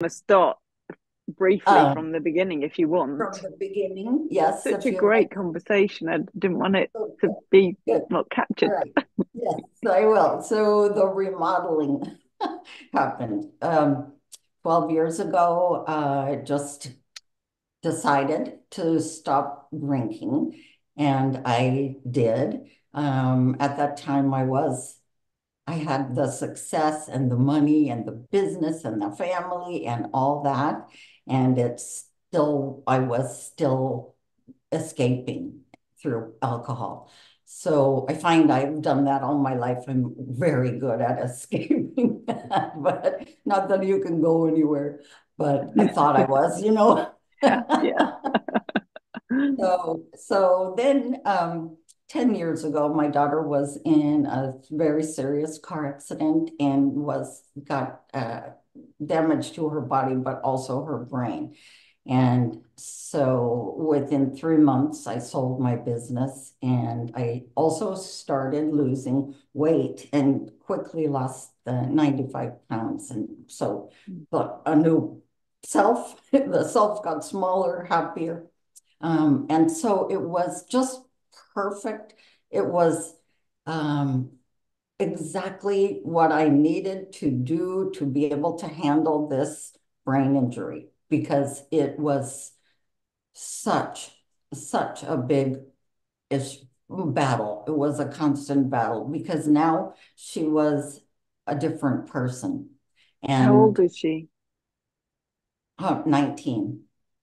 to start briefly from the beginning if you want. From the beginning, yes. Such a great conversation. I didn't want it to be not captured. Right. Yes, I will. So the remodeling happened 12 years ago. I just decided to stop drinking, and I did. At that time, I had the success and the money and the business and the family and all that. And I was still escaping through alcohol. So I find I've done that all my life. I'm very good at escaping that, but not that you can go anywhere, but I thought I was, you know. Yeah. So then 10 years ago, my daughter was in a very serious car accident and got damage to her body, but also her brain. And so within 3 months, I sold my business, and I also started losing weight and quickly lost 95 pounds. And so, but a new self, the self got smaller, happier. And so it was just perfect. It was exactly what I needed to do to be able to handle this brain injury, because it was such a big battle. It was a constant battle, because now she was a different person. And how old is she? 19.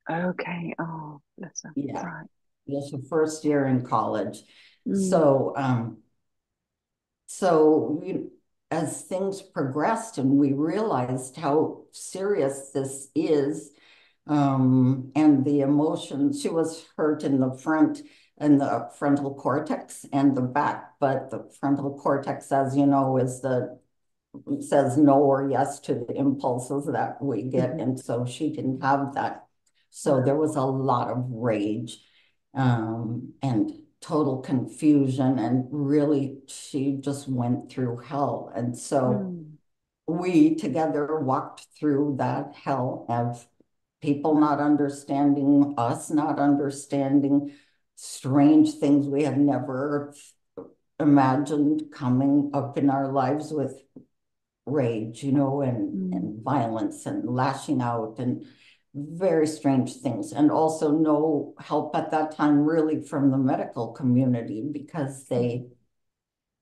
Okay. Oh, that's right. Yes, the first year in college. Mm. So as things progressed and we realized how serious this is, and the emotions, she was hurt in the front and the frontal cortex and the back, but the frontal cortex, as you know, is says no or yes to the impulses that we get. Mm-hmm. And so she didn't have that. So there was a lot of rage. And total confusion, and really she just went through hell. And so we together walked through that hell of people not understanding us, not understanding strange things we had never imagined coming up in our lives, with rage, you know, and violence and lashing out and very strange things, and also no help at that time really from the medical community, because they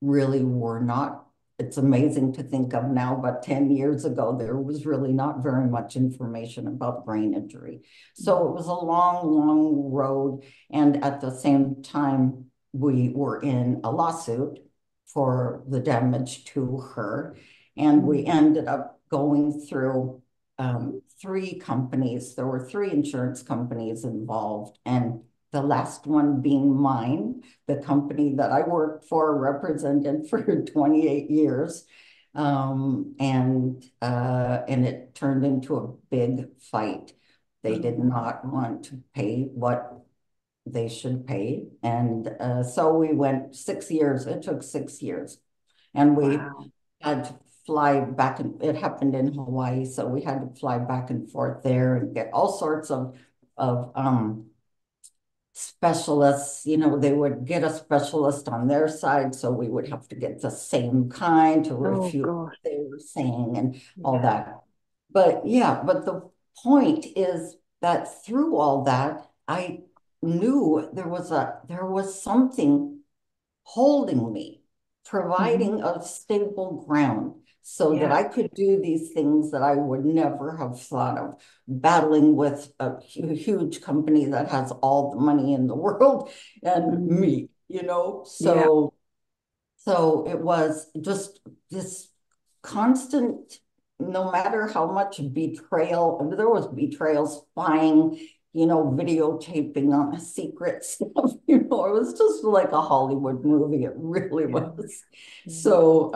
really were not. It's amazing to think of now, but 10 years ago there was really not very much information about brain injury. So it was a long road, and at the same time we were in a lawsuit for the damage to her, and we ended up going through three companies. There were three insurance companies involved, and the last one being mine, the company that I worked for, represented for 28 years. And it turned into a big fight. They did not want to pay what they should pay. And so we went 6 years. It took 6 years. And we had to fly back, and it happened in Hawaii, so we had to fly back and forth there and get all sorts of specialists. You know, they would get a specialist on their side, so we would have to get the same kind to refute what they were saying and all that. But the point is that through all that, I knew there was something holding me, providing a stable ground so that I could do these things that I would never have thought of, battling with a huge company that has all the money in the world and me, you know. So, so it was just this constant, no matter how much betrayal, there was betrayal, spying, you know, videotaping on secret stuff, you know, it was just like a Hollywood movie. It really was. So,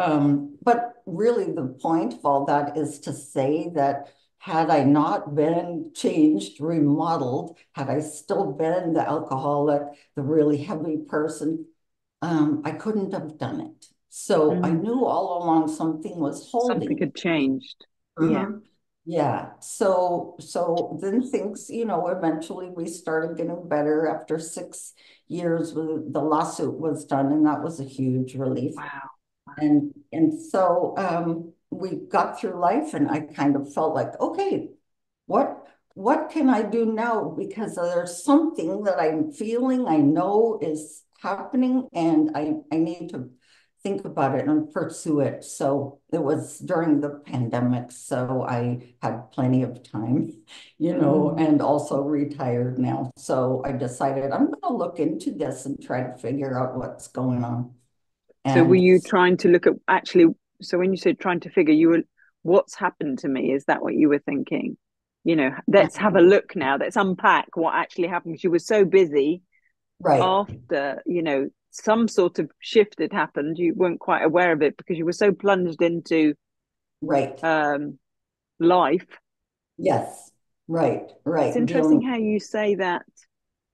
but really the point of all that is to say that had I not been changed, remodeled, had I still been the alcoholic, the really heavy person, I couldn't have done it. So I knew all along something was holding. Something had changed. Yeah. Yeah, so then things, eventually we started getting better after 6 years. The lawsuit was done, and that was a huge relief. Wow. And so we got through life, and I kind of felt like, okay, what can I do now? Because there's something that I'm feeling I know is happening, and I need to think about it and pursue it. So it was during the pandemic, so I had plenty of time, and also retired now. So I decided I'm going to look into this and try to figure out what's going on. And so were you trying to look at, actually, so when you said trying to figure, you were, what's happened to me? Is that what you were thinking? Let's have a look now. Let's unpack what actually happened. Because you were so busy after, some sort of shift had happened, you weren't quite aware of it because you were so plunged into life. Yes, right. It's interesting how you say that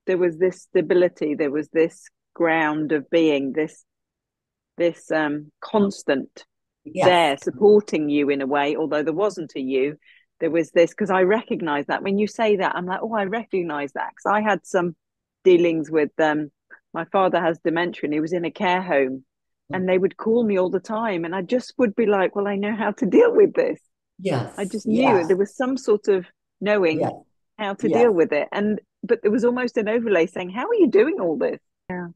there was this stability, there was this ground of being, this constant there supporting you in a way, although there wasn't a you, there was this, because I recognize that. When you say that, I'm like, oh, I recognize that, because I had some dealings with my father has dementia and he was in a care home, and they would call me all the time. And I just would be like, well, I know how to deal with this. Yes. I just knew there was some sort of knowing how to deal with it. But there was almost an overlay saying, how are you doing all this? Yeah.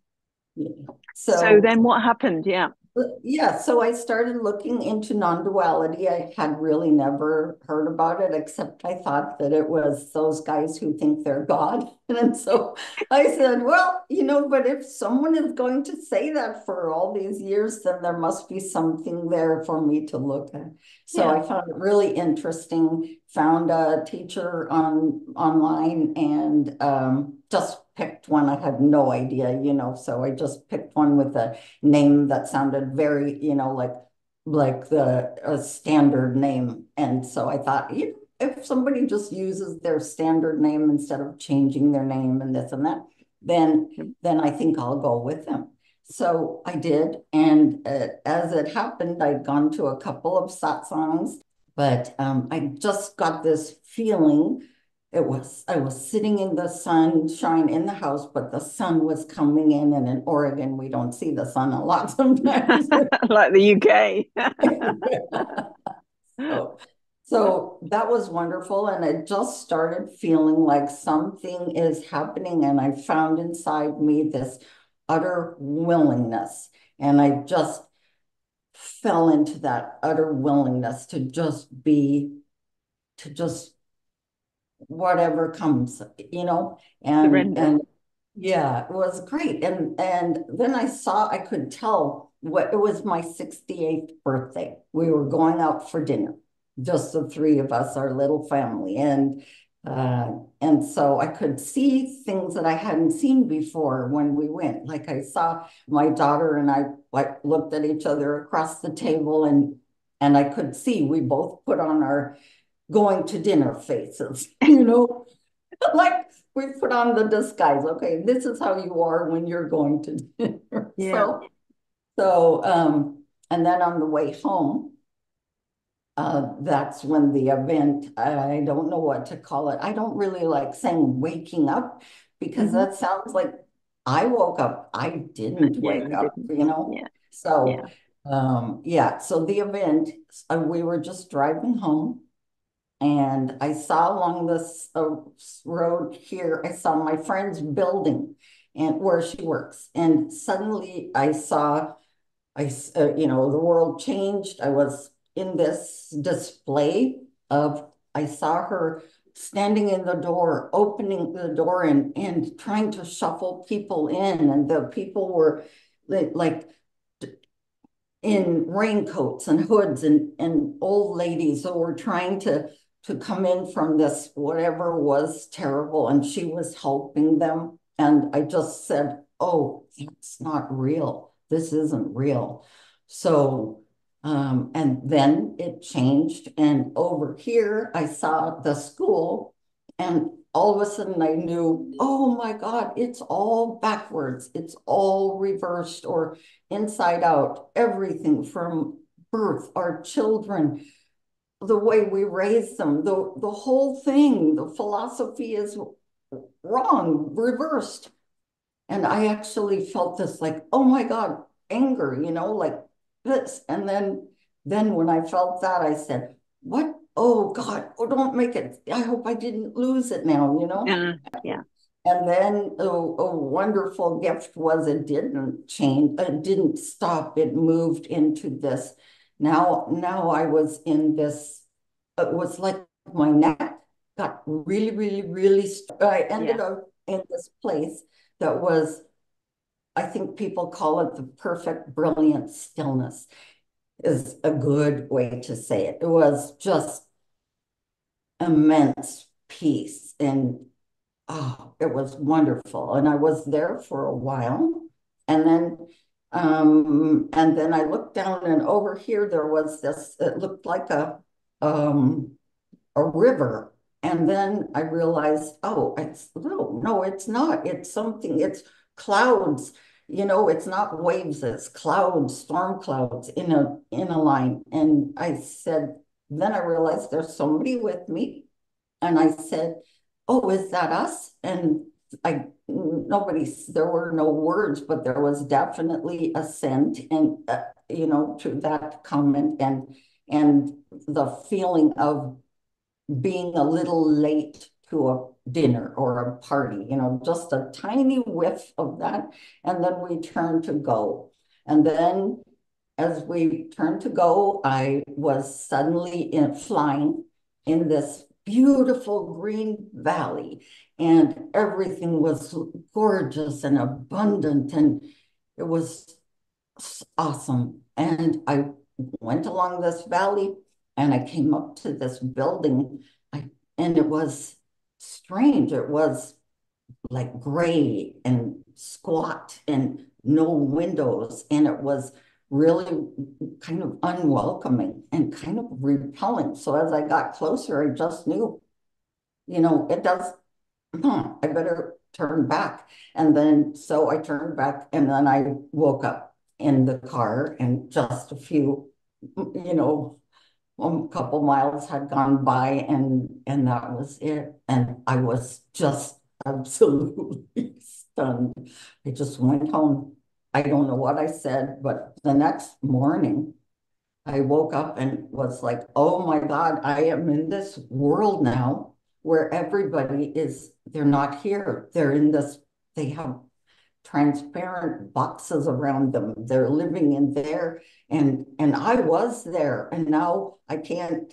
So then what happened? Yeah. Yeah. So I started looking into non-duality. I had really never heard about it, except I thought that it was those guys who think they're God. And so I said, well, but if someone is going to say that for all these years, then there must be something there for me to look at. So I found it really interesting, found a teacher online and just picked one. I had no idea, so I just picked one with a name that sounded very, like a standard name. And so I thought, if somebody just uses their standard name instead of changing their name and this and that, then I think I'll go with them. So I did. And as it happened, I'd gone to a couple of satsangs, but I just got this feeling. I was sitting in the sunshine in the house, but the sun was coming in. And in Oregon, we don't see the sun a lot sometimes. Like the UK. So that was wonderful. And it just started feeling like something is happening. And I found inside me this utter willingness. And I just fell into that utter willingness to just be, to just whatever comes, and it was great. And then I could tell what it was. My 68th birthday, we were going out for dinner, just the three of us, our little family. And so I could see things that I hadn't seen before when we went. Like I saw my daughter and I looked at each other across the table, and I could see we both put on our going to dinner faces, like we put on the disguise. Okay, this is how you are when you're going to dinner. Yeah. So and then on the way home, that's when the event, I don't know what to call it. I don't really like saying waking up, because that sounds like I woke up. I didn't wake up, Yeah. So, so the event, we were just driving home. And I saw along this road here, I saw my friend's building and where she works. And suddenly I saw, the world changed. I was in this display of, I saw her standing in the door, opening the door and trying to shuffle people in. And the people were like in raincoats and hoods and old ladies who were trying to come in from this, whatever was terrible, and she was helping them. And I just said, oh, it's not real. This isn't real. So, and then it changed. And over here, I saw the school, and all of a sudden I knew, oh my God, it's all backwards. It's all reversed or inside out. Everything from birth, our children, the way we raise them, the whole thing, the philosophy is wrong, reversed. And I actually felt this like, oh my God, anger, you know, like this. And then when I felt that, I said, what? Oh God, oh, don't make it. I hope I didn't lose it now, you know? Yeah. And then a wonderful gift was it didn't change, it didn't stop, it moved into this. Now I was in this, it was like my neck got really, really, really stuck. I ended up in this place that was, I think people call it the perfect, brilliant stillness is a good way to say it. It was just immense peace and oh, it was wonderful. And I was there for a while. And then I looked down and over here, there was this, it looked like a river. And then I realized, oh, it's no, it's not. It's something, it's clouds, you know, it's not waves, it's clouds, storm clouds in a line. And I said, then I realized there's somebody with me. And I said, oh, is that us? And there were no words, but there was definitely assent and, you know, to that comment and the feeling of being a little late to a dinner or a party, you know, just a tiny whiff of that. And then we turned to go. And then as we turned to go, I was suddenly flying in this beautiful green valley, and everything was gorgeous and abundant, and it was awesome. And I went along this valley, and I came up to this building, and it was strange. It was like gray and squat and no windows, and it was really kind of unwelcoming and kind of repellent. So as I got closer, I just knew, you know, it does, I better turn back. And then, so I turned back, and then I woke up in the car, and just a few, you know, a couple miles had gone by, and that was it. And I was just absolutely stunned. I just went home. I don't know what I said, but the next morning I woke up and was like, oh my God, I am in this world now where everybody is, they're not here. They're in this, they have transparent boxes around them. They're living in there. And I was there, and now I can't,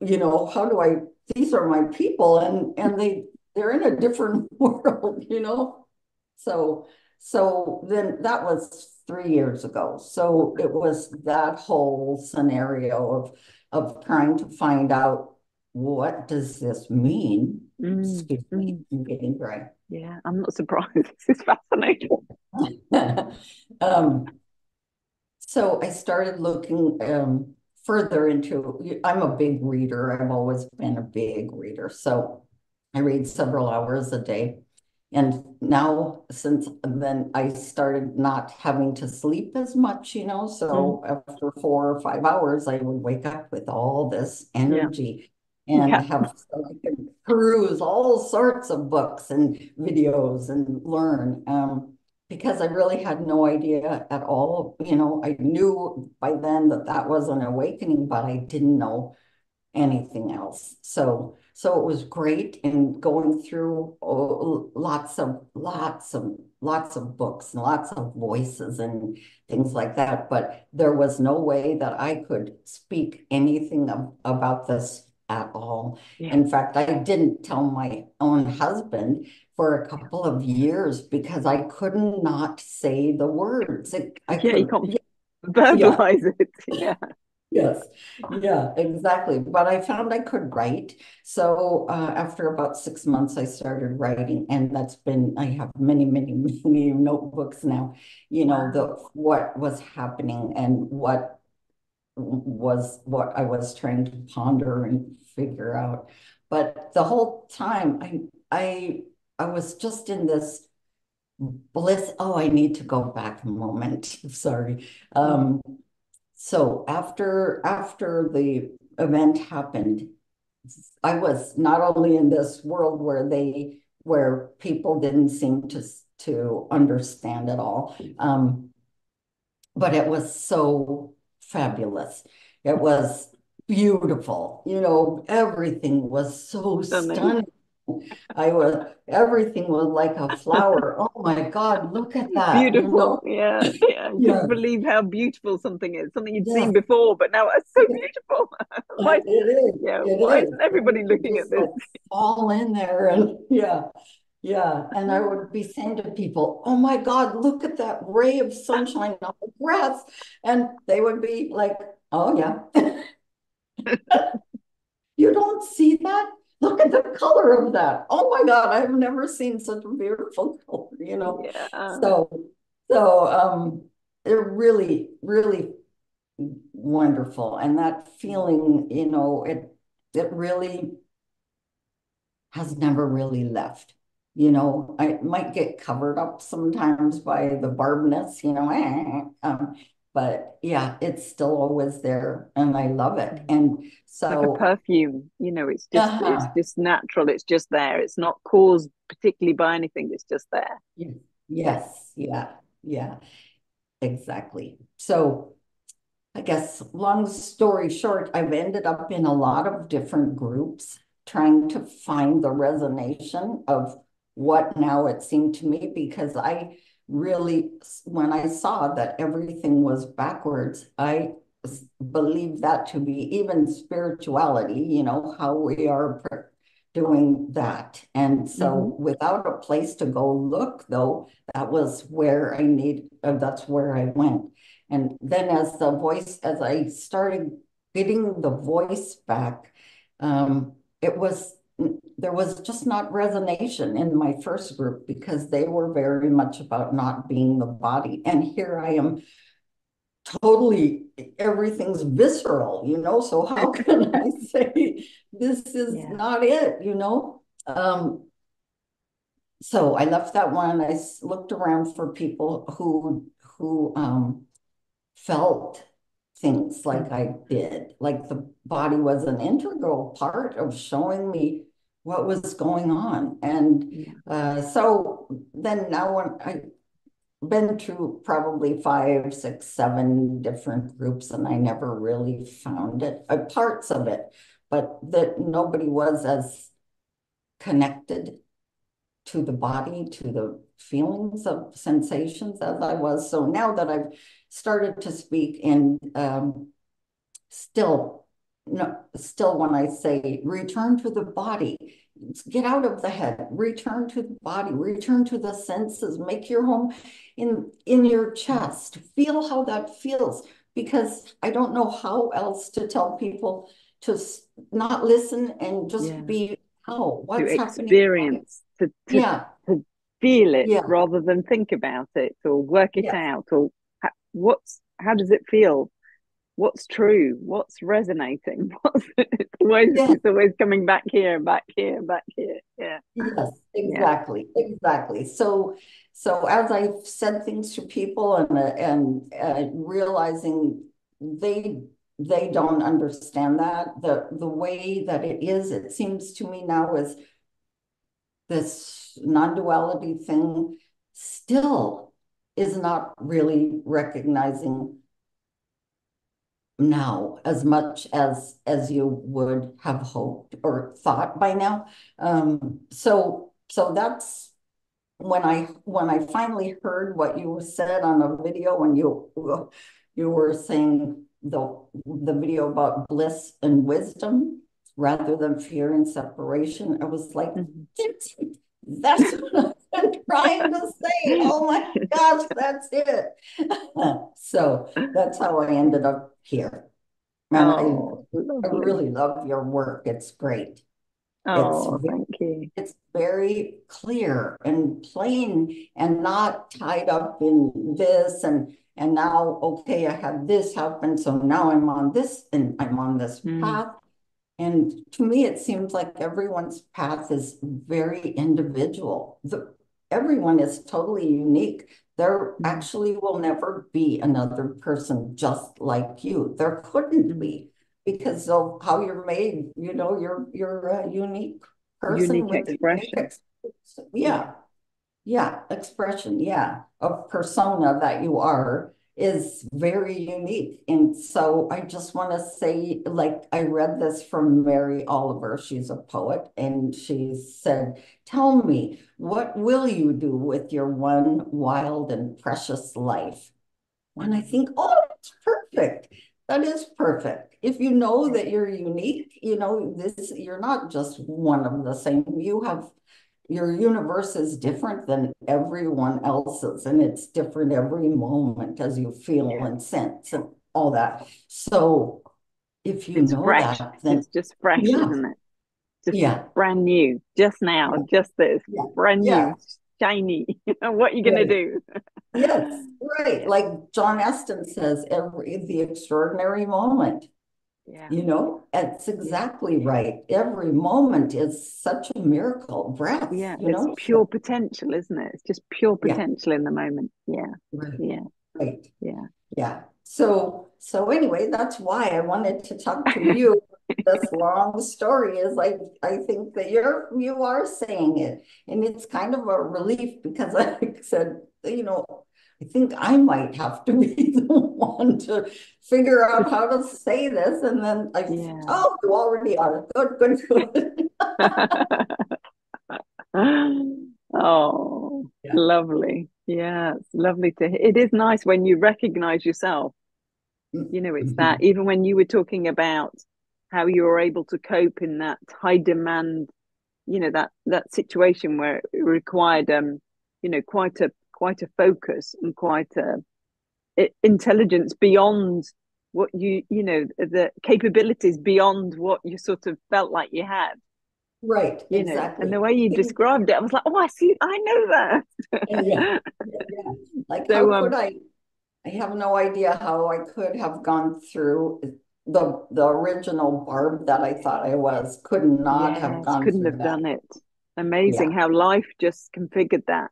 you know, how do I, these are my people, and they're in a different world, you know? So then that was 3 years ago. So it was that whole scenario of trying to find out, what does this mean? Excuse me, I'm getting dry. Yeah, I'm not surprised. This is fascinating. So I started looking further into, I'm a big reader. I've always been a big reader. So I read several hours a day. And now, since then, I started not having to sleep as much, you know, so after 4 or 5 hours, I would wake up with all this energy and I could peruse all sorts of books and videos and learn because I really had no idea at all. You know, I knew by then that was an awakening, but I didn't know anything else. So it was great in going through lots of books and lots of voices and things like that. But there was no way that I could speak anything about this at all. Yeah. In fact, I didn't tell my own husband for a couple of years because I could not say the words. You can't verbalize it. Yeah. Yes. Yeah, exactly. But I found I could write. So after about 6 months, I started writing, and that's been, I have many, many, many notebooks now, you know, what was happening and what I was trying to ponder and figure out. But the whole time I was just in this bliss. Oh, I need to go back a moment. Sorry. So after the event happened, I was not only in this world where people didn't seem to understand at all, but it was so fabulous. It was beautiful. You know, everything was so stunning. Everything was like a flower. Oh my God, look at that. Beautiful, you know? Yeah. You can't believe how beautiful something is, something you'd seen before, but now it's so beautiful. Why isn't everybody looking at this? Like, fall in there and and I would be saying to people, oh my God, look at that ray of sunshine on the grass. And they would be like, oh yeah. You don't see that? Look at the color of that. Oh my God, I've never seen such a beautiful color, you know. Yeah. So they're really, really wonderful. And that feeling, you know, it really has never really left. You know, I might get covered up sometimes by the Barbness, you know, but yeah, it's still always there, and I love it. And so, like a perfume, you know, it's just it's just natural. It's just there. It's not caused particularly by anything. It's just there. Yes, yeah, exactly. So, I guess long story short, I've ended up in a lot of different groups trying to find the resonation of what now it seemed to me, because I really, when I saw that everything was backwards, I believe that to be even spirituality, you know, how we are doing that. And so without a place to go look, though, that was where I that's where I went. And then as I started getting the voice back, there was just not resonation in my first group, because they were very much about not being the body. And here I am, totally, everything's visceral, you know, so how can I say this is not it, you know? So I left that one. I looked around for people who felt things like I did, like the body was an integral part of showing me what was going on. And so then now when I've been through probably 5, 6, 7 different groups, and I never really found it, parts of it, but that nobody was as connected to the body, to the feelings of sensations as I was. So now that I've started to speak in still when I say return to the body, get out of the head, return to the body, return to the senses, make your home in your chest, feel how that feels, because I don't know how else to tell people to not listen and just be, what's happening? To experience, to feel it rather than think about it or work it out, or how does it feel? What's true? What's resonating? It's always coming back here, back here, back here. Yeah. Yes, exactly, exactly. So as I've said things to people and realizing they don't understand that, the way that it is, it seems to me now, is this non-duality thing still is not really recognizing now as much as you would have hoped or thought by now. So that's when I finally heard what you said on a video when you were saying the video about bliss and wisdom rather than fear and separation. I was like, that's what I've been trying to say. Oh my gosh, that's it. So that's how I ended up here. And I really love your work. It's great. Thank you. It's very clear and plain and not tied up in this and now, okay, I had this happen, so now I'm on this and I'm on this path. And to me, it seems like everyone's path is very individual. Everyone is totally unique. There actually will never be another person just like you. There couldn't be. because of how you're made. You know, you're a unique person. Unique with expression. Yeah, expression, of persona that you are is very unique. And so I just want to say, like, I read this from Mary Oliver. She's a poet, and she said, "Tell me, what will you do with your one wild and precious life?" And I think, oh, that's perfect. That is perfect. If you know that you're unique, you know, this, you're not just one of the same. You have, your universe is different than everyone else's, and it's different every moment as you feel and sense and all that. So if you know that, then it's just fresh, isn't it? Just brand new, just now, just this, brand new, shiny. What are you going to do? Like John Esten says, the extraordinary moment. Yeah. You know, that's exactly right. Every moment is such a miracle breath. Yeah, you know? It's pure potential, isn't it? It's just pure potential in the moment. So anyway, that's why I wanted to talk to you. This long story is like, I think that you are saying it, and it's kind of a relief, because I said, you know, I think I might have to be the one to figure out how to say this. And then I oh, you already are. Good. Lovely. Yeah, it's lovely to hear. It is nice when you recognize yourself. You know, it's that, even when you were talking about how you were able to cope in that high demand, you know, that situation where it required, you know, quite a focus and quite a intelligence beyond what you know, the capabilities beyond what you sort of felt like you had. Right, you exactly. know? And the way you described it, I was like, oh, I see, I know that. Like, so, how could I have no idea how I could have gone through the original Barb that I thought I was, couldn't have done it. Amazing how life just configured that.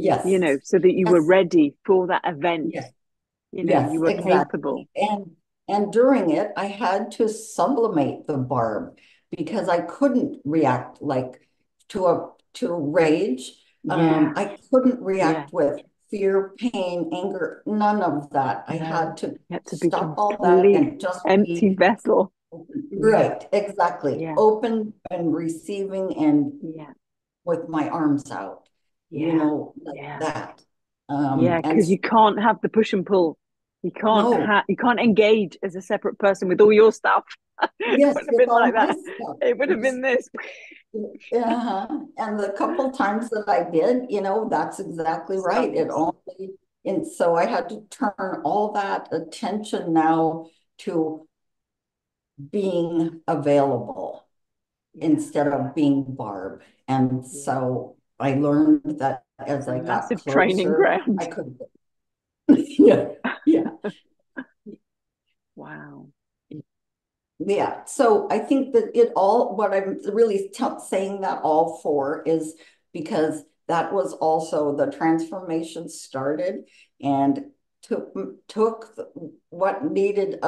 Yes. You know, so that you were ready for that event. Yes. You know, you were capable. And during it, I had to sublimate the Barb, because I couldn't react like to rage. I couldn't react with fear, pain, anger, none of that. I had to stop all that and just empty vessel. Right, exactly. Yeah. Open and receiving, and with my arms out. You know, like that. Because you can't have the push and pull. You can't you can't engage as a separate person with all your stuff. Yes, it would have been like that. It would have been this. And the couple times that I did, you know, that's exactly right. And so I had to turn all that attention now to being available instead of being Barb. And so I learned that as I got closer, training ground. I could. Wow. Yeah. So I think that what I'm really saying that all for is because that was also the transformation started, and took what needed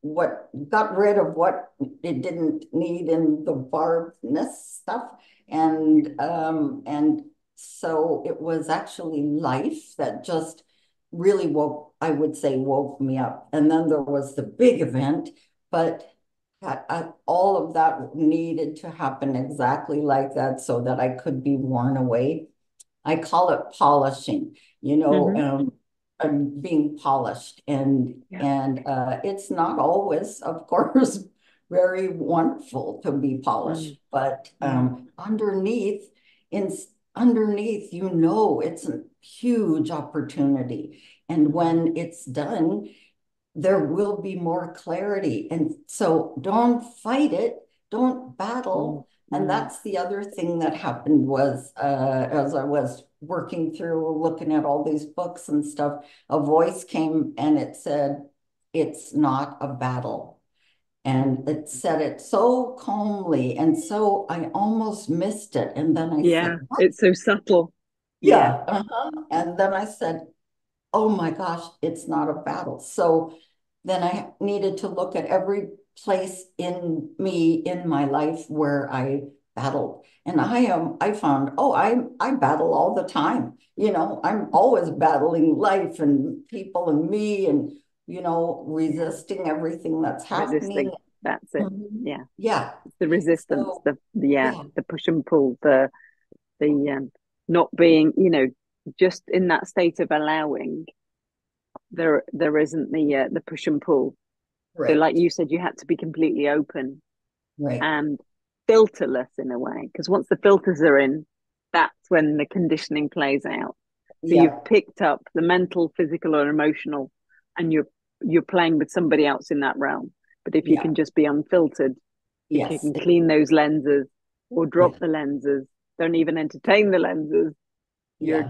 what got rid of what it didn't need in the Barbness stuff. And so it was actually life that just really woke me up. And then there was the big event, but all of that needed to happen exactly like that so that I could be worn away. I call it polishing, you know, and being polished. And it's not always, of course, very wonderful to be polished, but underneath, you know, it's a huge opportunity. And when it's done, there will be more clarity. And so don't fight it, don't battle. And that's the other thing that happened was, as I was working through, looking at all these books and stuff, a voice came and it said, "It's not a battle." And it said it so calmly, and so I almost missed it. And then I said, what? It's so subtle. And then I said, oh my gosh, it's not a battle. So then I needed to look at every place in me, in my life where I battled. And I found, oh, I battle all the time. You know, I'm always battling life and people and me and, you know, resisting everything that's happening. Resisting. That's it. Mm-hmm. Yeah. Yeah. It's the resistance, so, the push and pull, the not being, you know, just in that state of allowing, there isn't the push and pull. Right. So like you said, you had to be completely open, right, and filterless in a way, because once the filters are in, that's when the conditioning plays out. So you've picked up the mental, physical or emotional, and you're playing with somebody else in that realm. But if you can just be unfiltered, you can clean those lenses or drop the lenses, don't even entertain the lenses. You're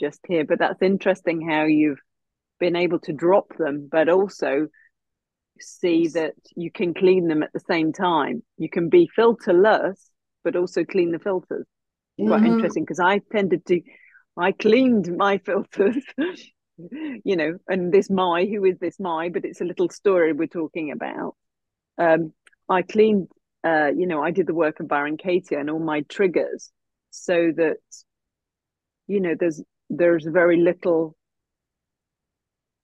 just here. But that's interesting how you've been able to drop them, but also see that you can clean them at the same time. You can be filterless, but also clean the filters. Mm-hmm. Quite interesting, because I cleaned my filters. You know, and this my, who is this my? But it's a little story we're talking about. I cleaned, you know, I did the work of Byron Katie and all my triggers, so that, you know, there's very little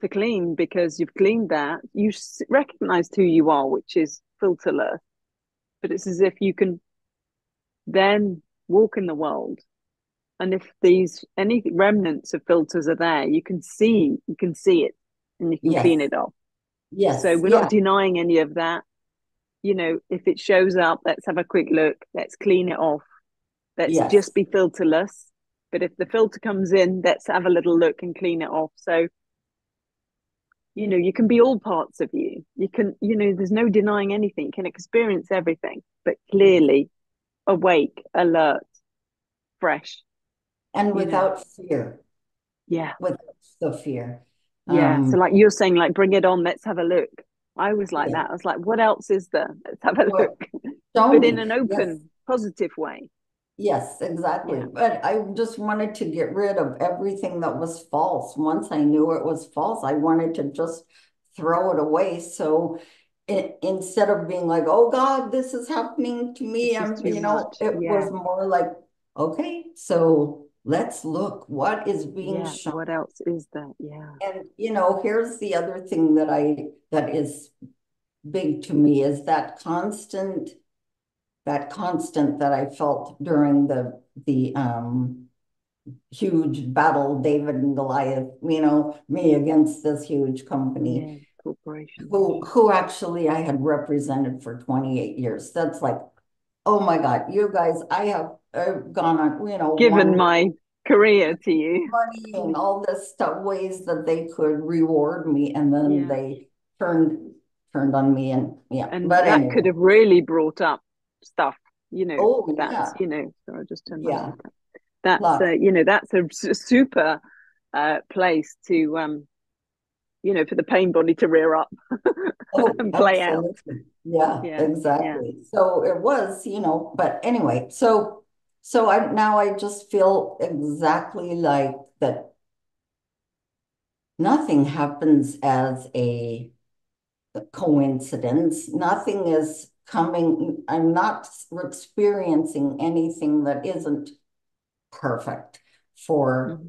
to clean, because you've cleaned that. You recognize who you are, which is filterless, but it's as if you can then walk in the world. And if any remnants of filters are there, you can see it, and you can clean it off. Yes. So we're not denying any of that. You know, if it shows up, let's have a quick look. Let's clean it off. Let's just be filterless. But if the filter comes in, let's have a little look and clean it off. So, you know, you can be all parts of you. You can, you know, there's no denying anything. You can experience everything, but clearly awake, alert, fresh. And without fear. Yeah. Without the fear. Yeah. So like you're saying, like, bring it on. Let's have a look. I was like that. I was like, what else is there? Let's have a look. But in an open, positive way. Yes, exactly. Yeah. But I just wanted to get rid of everything that was false. Once I knew it was false, I wanted to just throw it away. So instead of being like, oh God, this is happening to me, I'm, you know, much. It was more like, okay, so let's look what is being shown. What else is that? Yeah. And you know, here's the other thing that is big to me, is that constant that I felt during the huge battle, David and Goliath, you know, me against this huge company, corporation, who actually I had represented for 28 years. That's like, oh my God, you guys, I've gone on, you know, given my career to you, money and all this stuff, ways that they could reward me, and then they turned on me, and but that anyway could have really brought up stuff, you know. Oh, that's you know, so I just turned on that's you know, that's a super place to you know, for the pain body to rear up and play out. Yeah, exactly. Yeah. So it was, you know, but anyway, so I just feel exactly like that. Nothing happens as a coincidence. Nothing is coming. I'm not experiencing anything that isn't perfect for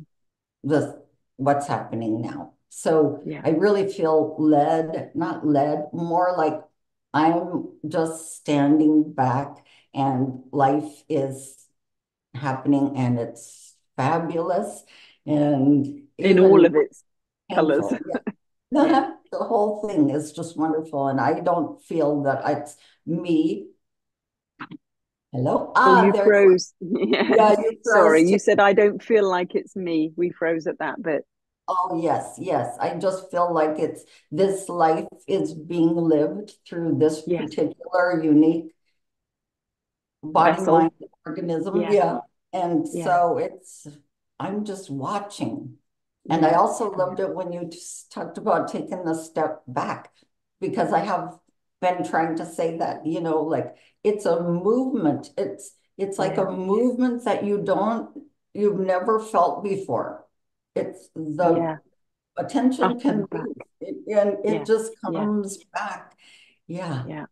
what's happening now. So I really feel more like I'm just standing back, and life is happening, and it's fabulous, and in all of its colors. The whole thing is just wonderful, and I don't feel that it's me. Hello? You froze. You froze. Sorry, you said I don't feel like it's me. We froze at that bit. Oh, yes. I just feel like this life is being lived through this particular unique body, mind, organism. Yeah. And so I'm just watching. And I also loved it when you just talked about taking the step back, because I have been trying to say that, you know, like it's a movement. It's like a movement that you've never felt before. It's the attention can be and it just comes back. Yeah.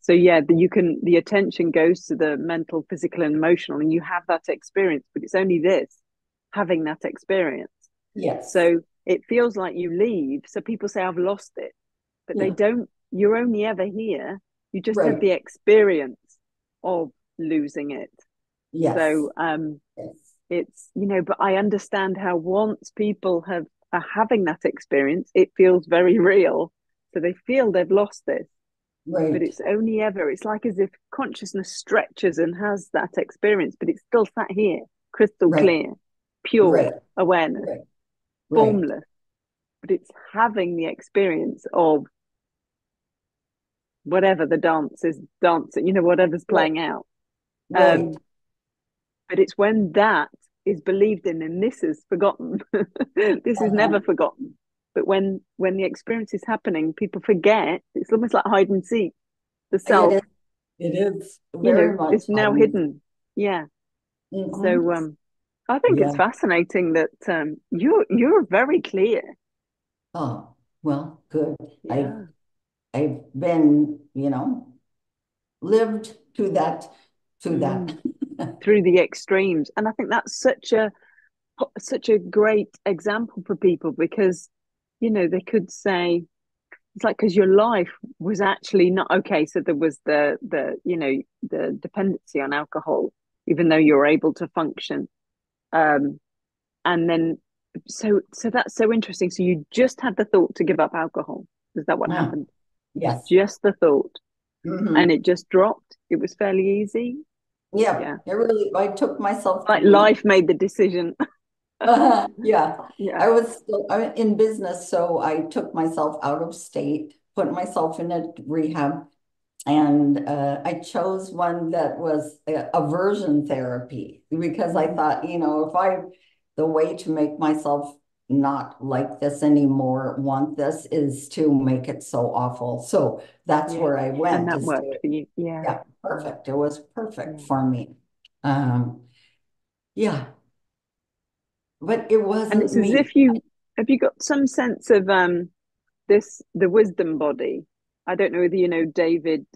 So the attention goes to the mental, physical, and emotional, and you have that experience, but it's only having that experience. Yes. So it feels like you leave. So people say, I've lost it, but they don't. You're only ever here. You just have the experience of losing it. Yes. So it's, but I understand how once people are having that experience, it feels very real. So they feel they've lost it. Right. But it's only ever, it's like as if consciousness stretches and has that experience, but it's still sat here, crystal clear, pure awareness, formless. But it's having the experience of whatever the dance is dancing, whatever's playing out. But it's when that is believed in, and this is forgotten. This is never forgotten. But when the experience is happening, people forget. It's almost like hide and seek. The self. It is very much. It's now hidden. Yeah. Mm-hmm. So I think it's fascinating that you're very clear. Oh, well, good. Yeah. I've been, lived to that, through the extremes. And I think that's such a great example for people, because they could say it's like, because your life was actually not okay, so there was the dependency on alcohol, even though you're able to function, and then so that's so interesting. So you just had the thought to give up alcohol. Is that what happened? Yes, just the thought. Mm-hmm. And it just dropped. It was fairly easy. Yeah, it really. I took myself. Like life made the decision. I was still in business, so I took myself out of state, put myself in a rehab, and I chose one that was aversion therapy, because I thought, the way to make myself not like this anymore, want this, is to make it so awful. So that's where I went. And that worked for you. Yeah, perfect. It was perfect for me. But it wasn't. And it's me. As if you got some sense of the wisdom body. I don't know whether David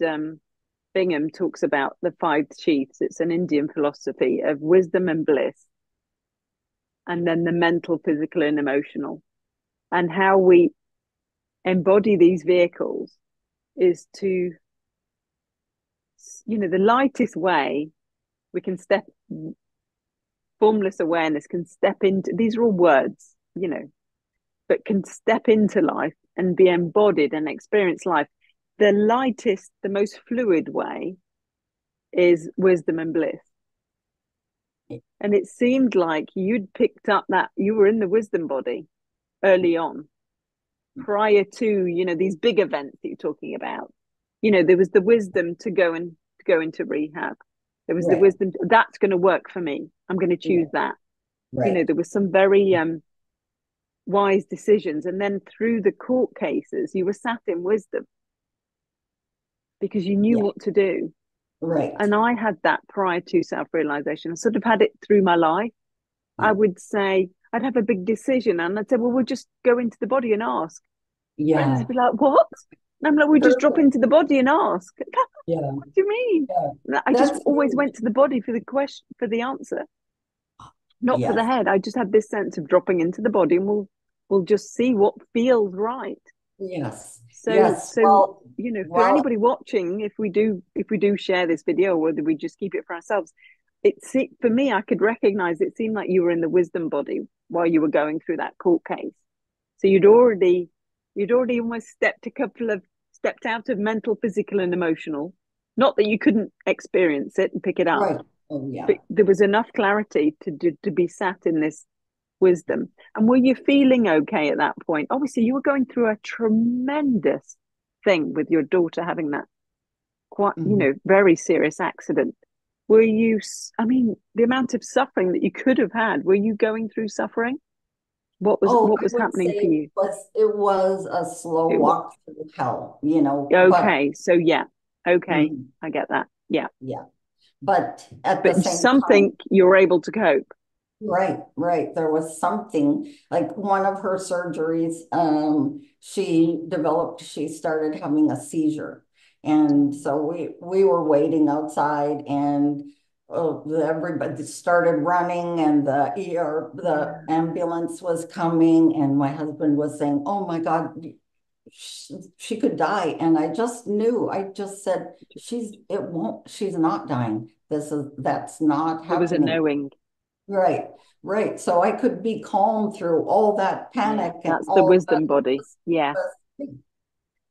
Bingham talks about the five sheaths. It's an Indian philosophy of wisdom and bliss, and then the mental, physical, and emotional, and how we embody these vehicles is to, the lightest way we can step, formless awareness can step into, these are all words, but can step into life and be embodied and experience life. The lightest, the most fluid way is wisdom and bliss. And it seemed like you'd picked up that you were in the wisdom body early on, prior to, these big events that you're talking about. There was the wisdom to go into rehab. There was the wisdom, that's going to work for me. I'm going to choose that. Right. There was some very wise decisions. And then through the court cases, you were sat in wisdom because you knew what to do. Right. And I had that prior to self-realization. I sort of had it through my life. I would say, I'd have a big decision and I'd say, well, we'll just go into the body and ask. Yeah. Friends would be like, what? And I'm like, we'll just drop into the body and ask. Yeah. What do you mean? Yeah. I just always went to the body for the question, for the answer, not for the head. I just had this sense of dropping into the body and we'll just see what feels right. Yes. So well, for anybody watching, if we do share this video, or whether we just keep it for ourselves, for me, I could recognize it seemed like you were in the wisdom body while you were going through that court case. So you'd already almost stepped out of mental, physical, and emotional. Not that you couldn't experience it and pick it up, right. Oh, yeah. But there was enough clarity to be sat in this wisdom. And were you feeling okay at that point? Obviously you were going through a tremendous thing with your daughter having that quite very serious accident. Were you, I mean, the amount of suffering that you could have had, were you going through suffering? What was happening for you? It was a slow walk through hell, okay. But, so yeah, okay. Mm-hmm. I get that. Yeah but at the same something time, you're able to cope. Right. There was something, like one of her surgeries, she started having a seizure. And so we were waiting outside, and everybody started running, and the ambulance was coming, and my husband was saying, "Oh my God, she could die." And I just knew. I just said, "She's not dying. That's not happening." It was a knowing. Right. So I could be calm through all that panic. Yeah, that's the wisdom body. Yeah.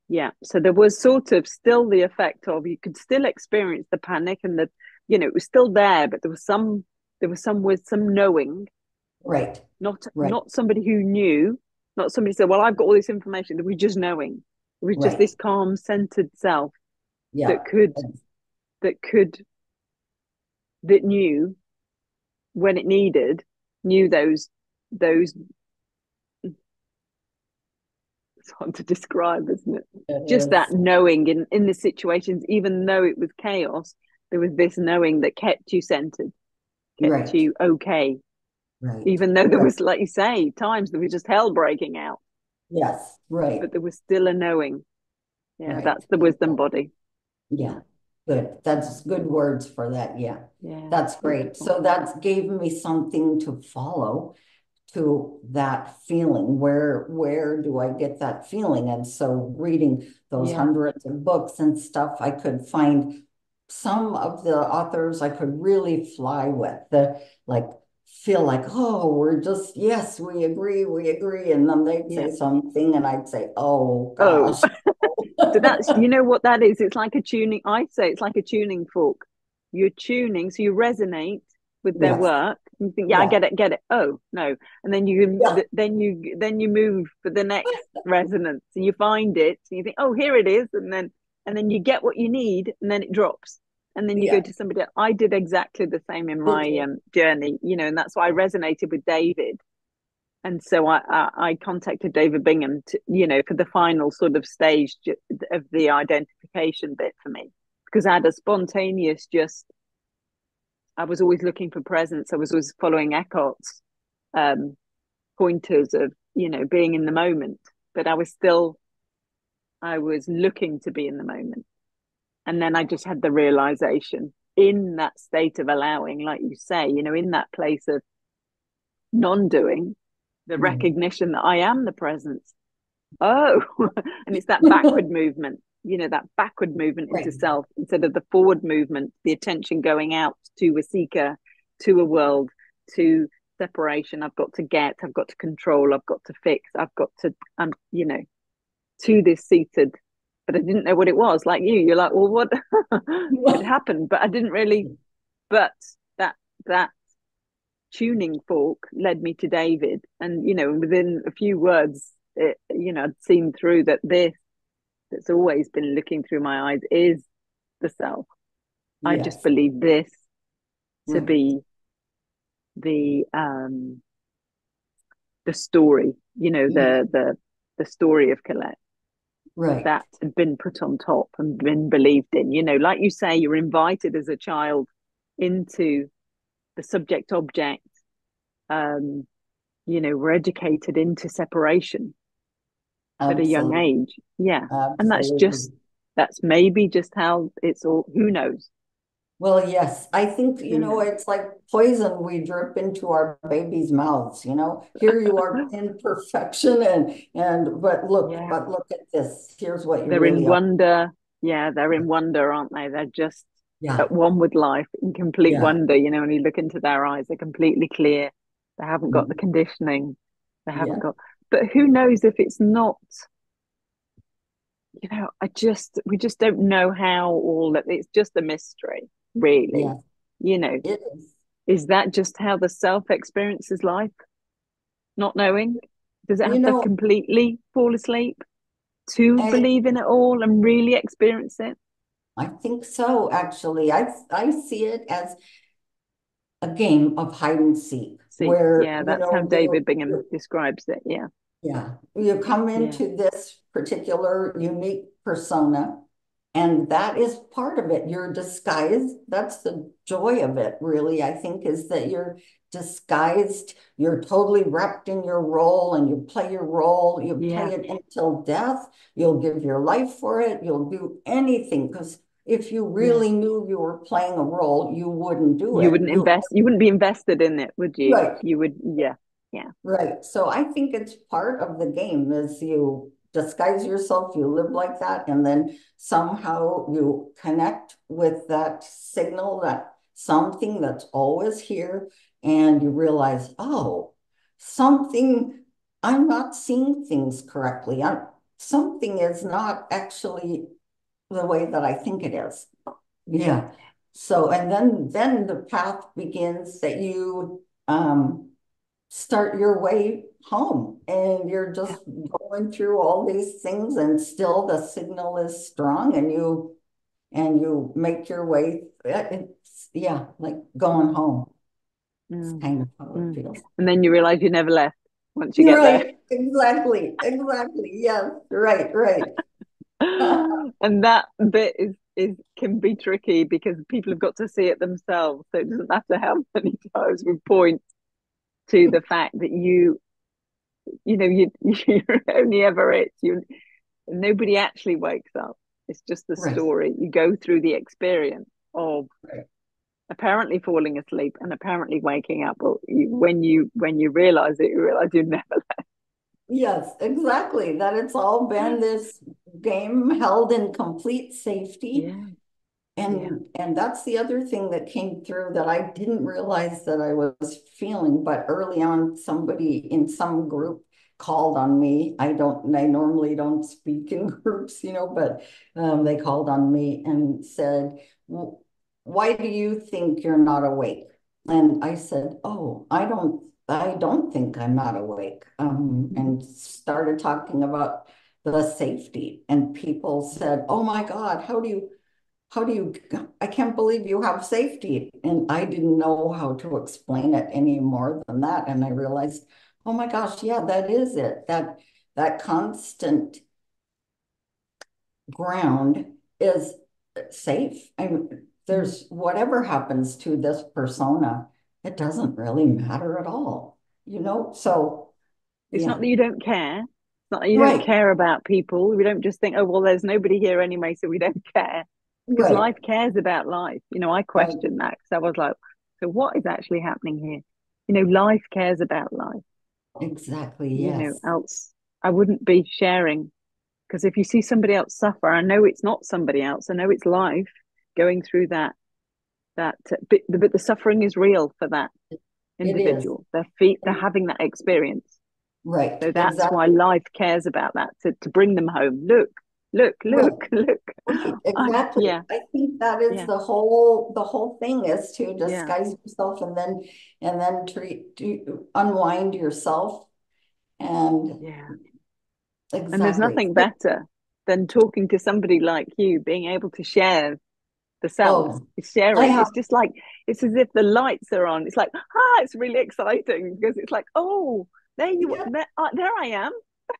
Yeah. So there was sort of still the effect of, you could still experience the panic, and the, you know, it was still there, but there was some knowing. Right. Not somebody who knew, not somebody said, "Well, I've got all this information." That we just knowing. It was just this calm, centered self that knew when it needed, knew those. It's hard to describe, isn't it? Just that knowing in the situations, even though it was chaos, there was this knowing that kept you centered, kept you okay. Right. Even though there was, like you say, times there was just hell breaking out. Yes, right. But there was still a knowing. Yeah, that's the wisdom body. Yeah, good. That's good words for that. Yeah. That's great. So that gave me something to follow, to that feeling. Where do I get that feeling? And so reading those hundreds of books and stuff, I could find some of the authors I could really fly with, feel like, "Oh, we're just, yes, we agree. And then they'd say something, and I'd say, "Oh, gosh." So that's, you know what that is? It's like a tuning. I'd say it's like a tuning fork. You're tuning, so you resonate with their work. You think, "Yeah, I get it. Oh, no." And then you move for the next resonance, and you find it, and you think, "Oh, here it is." And then you get what you need, and then it drops. And then you go to somebody else. I did exactly the same in my journey, you know, and that's why I resonated with David. And so I contacted David Bingham, for the final sort of stage of the identification bit for me, because I had a spontaneous I was always looking for presence. I was always following Eckhart's pointers of, being in the moment, but I was looking to be in the moment. And then I just had the realization in that state of allowing, like you say, in that place of non-doing, the recognition that I am the presence. Oh, and it's that backward movement, that backward movement into self, instead of the forward movement, the attention going out to a seeker, to a world, to separation. I've got to get, I've got to control, I've got to fix, I've got to, to this seated. But I didn't know what it was. Like you're like, "Well, what it happened?" But I didn't really. But that tuning fork led me to David, and within a few words, I'd seen through that this that's always been looking through my eyes is the self. Yes. I just believe this to be the story. The story of Collette. Right. That had been put on top and been believed in. Like you say, you're invited as a child into the subject object. We're educated into separation at a young age. Yeah. Absolutely. And that's maybe just how it's all, who knows? Well, yes. I think, it's like poison we drip into our babies' mouths, Here you are in perfection but look at this. Here's what you're really in wonder. Yeah, they're in wonder, aren't they? They're just at one with life, in complete wonder, when you look into their eyes, they're completely clear. They haven't got the conditioning. They haven't got, but who knows if it's not, we just don't know how it's just a mystery. Really, it is that just how the self experiences life? Not knowing, does it have to completely fall asleep to believe in it all and really experience it? I think so. Actually, I see it as a game of hide and seek. Where that's how David Bingham describes it. Yeah, yeah, you come into this particular unique persona. And that is part of it. Your disguise, that's the joy of it, really, I think, is that you're disguised. You're totally wrapped in your role and you play your role. You play it until death. You'll give your life for it. You'll do anything, because if you really knew you were playing a role, you wouldn't do it. You wouldn't invest. You wouldn't be invested in it, would you? Right. You would. Yeah. Yeah. Right. So I think it's part of the game is you disguise yourself, you live like that, and then somehow you connect with that signal, that something that's always here, and you realize, oh, something, I'm not seeing things correctly. Something is not actually the way that I think it is. Yeah. So, and then the path begins that you start your way home, and you're just going through all these things, and still the signal is strong, and you make your way. It's like going home. It's kind of how it feels. And then you realize you never left once you get there. Exactly. Yes. Right. And that bit can be tricky because people have got to see it themselves. So it doesn't matter how many times we point to the fact that you're only ever it. Nobody actually wakes up. It's just the story. You go through the experience of apparently falling asleep and apparently waking up. Well, when you realize it, you realize you never left. Yes, exactly. That it's all been this game held in complete safety. Yeah. And that's the other thing that came through that I didn't realize that I was feeling. But early on, somebody in some group called on me. I normally don't speak in groups, but they called on me and said, why do you think you're not awake? And I said, oh, I don't think I'm not awake. And started talking about the safety, and people said, oh my God, how do you, I can't believe you have safety. And I didn't know how to explain it any more than that. And I realized, oh my gosh, yeah, that is it. That constant ground is safe. I mean, there's whatever happens to this persona, it doesn't really matter at all, So it's not that you don't care. It's not that you don't care about people. We don't just think, oh, well, there's nobody here anyway, so we don't care. Because life cares about life. I questioned that because I was like, so what is actually happening here? Life cares about life. Exactly, yes. Else I wouldn't be sharing. Because if you see somebody else suffer, I know it's not somebody else. I know it's life going through that. But the suffering is real for that individual. They're having that experience. Right. So that's why life cares about that, to bring them home. Look. Exactly. I think that is the whole thing is to disguise yourself and then to unwind yourself. And exactly. And there's nothing better than talking to somebody like you, being able to share the self. It's just like, it's as if the lights are on. It's like, it's really exciting because it's like, oh, there you are. There I am.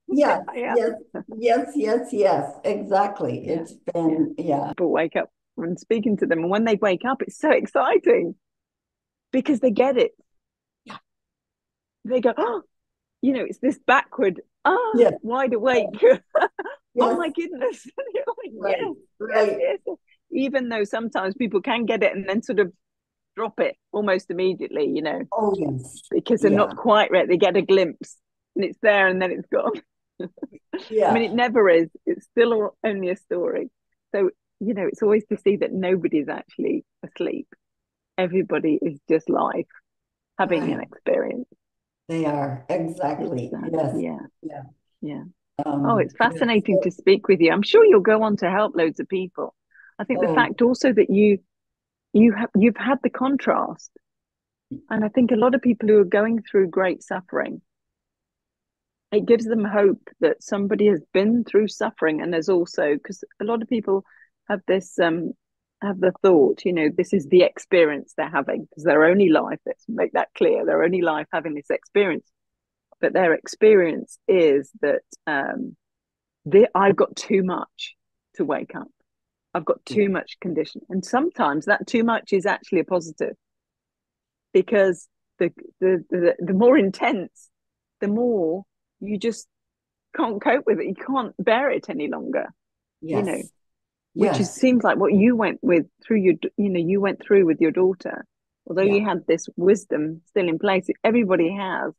Yes, yes, exactly. Yeah. It's been, People wake up and speaking to them. And when they wake up, it's so exciting because they get it. Yeah. They go, oh, it's this backward, wide awake. Yes. Oh my goodness. You're like, yes. Even though sometimes people can get it and then sort of drop it almost immediately, Oh, yes. Because they're not quite right. They get a glimpse. And it's there and then it's gone. I mean, it never is. It's still only a story. So, it's always to see that nobody's actually asleep. Everybody is just live, having an experience. They are. Exactly. Yes. Yeah. It's fascinating to speak with you. I'm sure you'll go on to help loads of people. I think the fact also that you've had the contrast. And I think a lot of people who are going through great suffering, it gives them hope that somebody has been through suffering, and there's also, because a lot of people have this have the thought, this is the experience they're having because they're only life. Let's make that clear. They're only life having this experience, but their experience is that I've got too much to wake up. I've got too much condition, and sometimes that too much is actually a positive because the more intense, the more you just can't cope with it. You can't bear it any longer. Yes. You know, which is, seems like what you went with through your, you know, you went through with your daughter. Although you had this wisdom still in place, everybody has.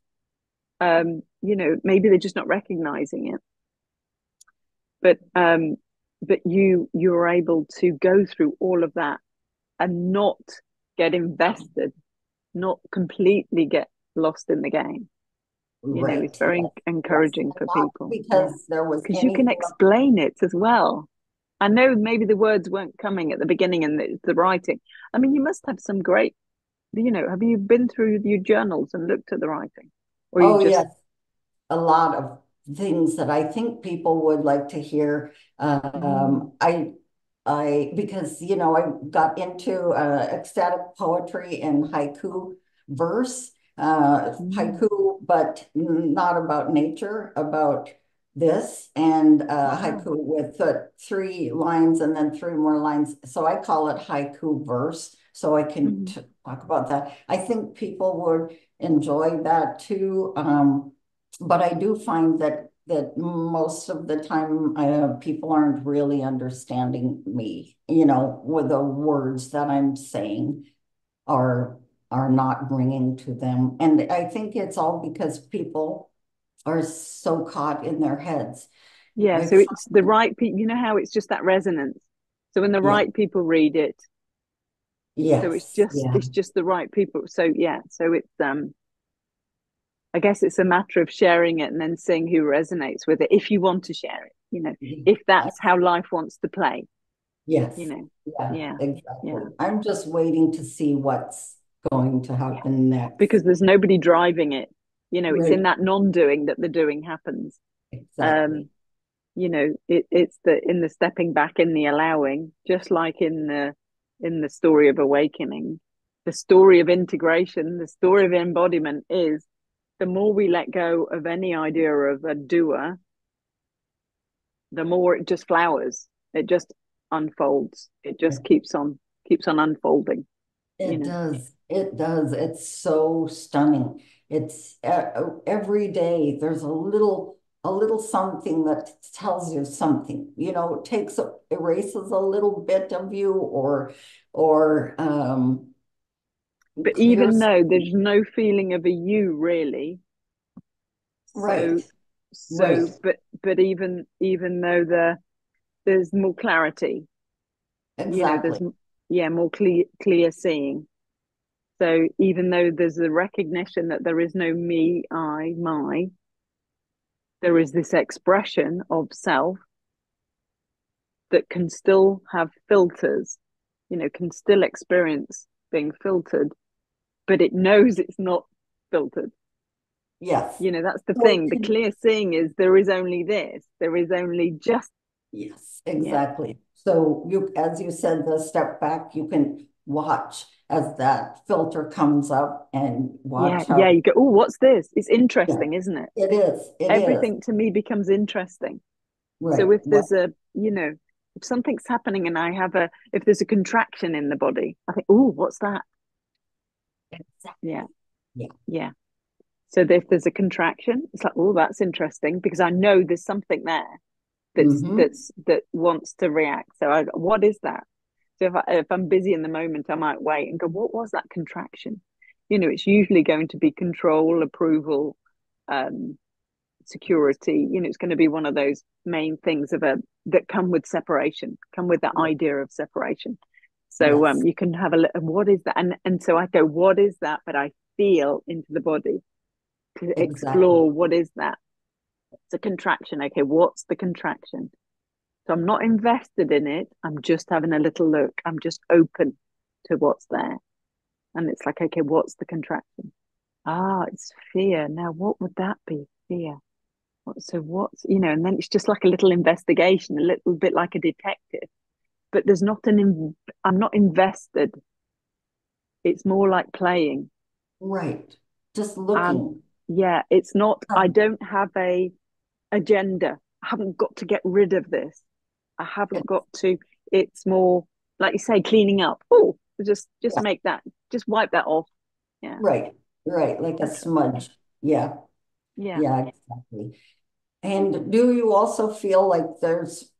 You know, maybe they're just not recognizing it. But you were able to go through all of that and not get invested, not completely get lost in the game. You know, it's very encouraging for people. Because there was, because you can explain it as well. I know maybe the words weren't coming at the beginning and the writing. I mean, you must have some great, you know, have you been through your journals and looked at the writing? Or oh, you just... yes. A lot of things that I think people would like to hear. I because, you know, I got into ecstatic poetry and haiku verse, haiku, but not about nature, about this, and haiku with 3 lines and then 3 more lines. So I call it haiku verse, so I can talk about that. I think people would enjoy that too. But I do find that most of the time people aren't really understanding me, you know, with the words that I'm saying are not bringing to them. And I think it's all because people are so caught in their heads. Yeah, so it's the right people, you know how it's just that resonance. So when the right people read it, so it's just it's just the right people. So so it's I guess it's a matter of sharing it and then seeing who resonates with it, if you want to share it, you know, if that's how life wants to play. Yes. You know, exactly. I'm just waiting to see what's going to happen next. Because there's nobody driving it. You know, it's in that non-doing that the doing happens. Exactly. You know, it's the in the stepping back, in the allowing, just like in the story of awakening, the story of integration, the story of embodiment is, the more we let go of any idea of a doer, the more it just flowers. It just unfolds. It just keeps on unfolding. It does. It does. It's so stunning. It's every day there's a little something that tells you something, you know, erases a little bit of you or but even though there's no feeling of a you really, but even though there's more clarity, exactly, you know, there's more clear seeing. So even though there's a recognition that there is no me, I, my, there is this expression of self that can still have filters, you know, can still experience being filtered, but it knows it's not filtered. Yes. You know, that's the thing. The clear seeing is there is only this. There is only just. Yes, exactly. Yeah. So you, as you said, the step back, you can watch as that filter comes up and watch. Yeah, you go, oh, what's this? It's interesting, isn't it? It is. Everything to me becomes interesting. Right. So if there's a, you know, if something's happening and if there's a contraction in the body, I think, oh, what's that? Exactly. Yeah. So if there's a contraction, it's like, oh, that's interesting, because I know there's something there that wants to react. So what is that? So if I'm busy in the moment, I might wait and go, what was that contraction? You know, it's usually going to be control, approval, security. You know, it's going to be one of those main things that come with separation, come with the idea of separation. So you can have a look at what is that? And so I go, what is that? But I feel into the body to explore what is that? It's a contraction. Okay, what's the contraction? So I'm not invested in it. I'm just having a little look. I'm just open to what's there. And it's like, okay, what's the contraction? Ah, it's fear. Now, what would that be? Fear. So what's, you know, and then it's just like a little investigation, a little bit like a detective, but there's not I'm not invested. It's more like playing. Right. Just looking. It's not, I don't have a agenda. I haven't got to get rid of this. I haven't got to, it's more like you say, cleaning up. Oh, just make that, just wipe that off. Yeah. Right. Right, like a smudge. Yeah. Yeah. Yeah, exactly. And do you also feel like there's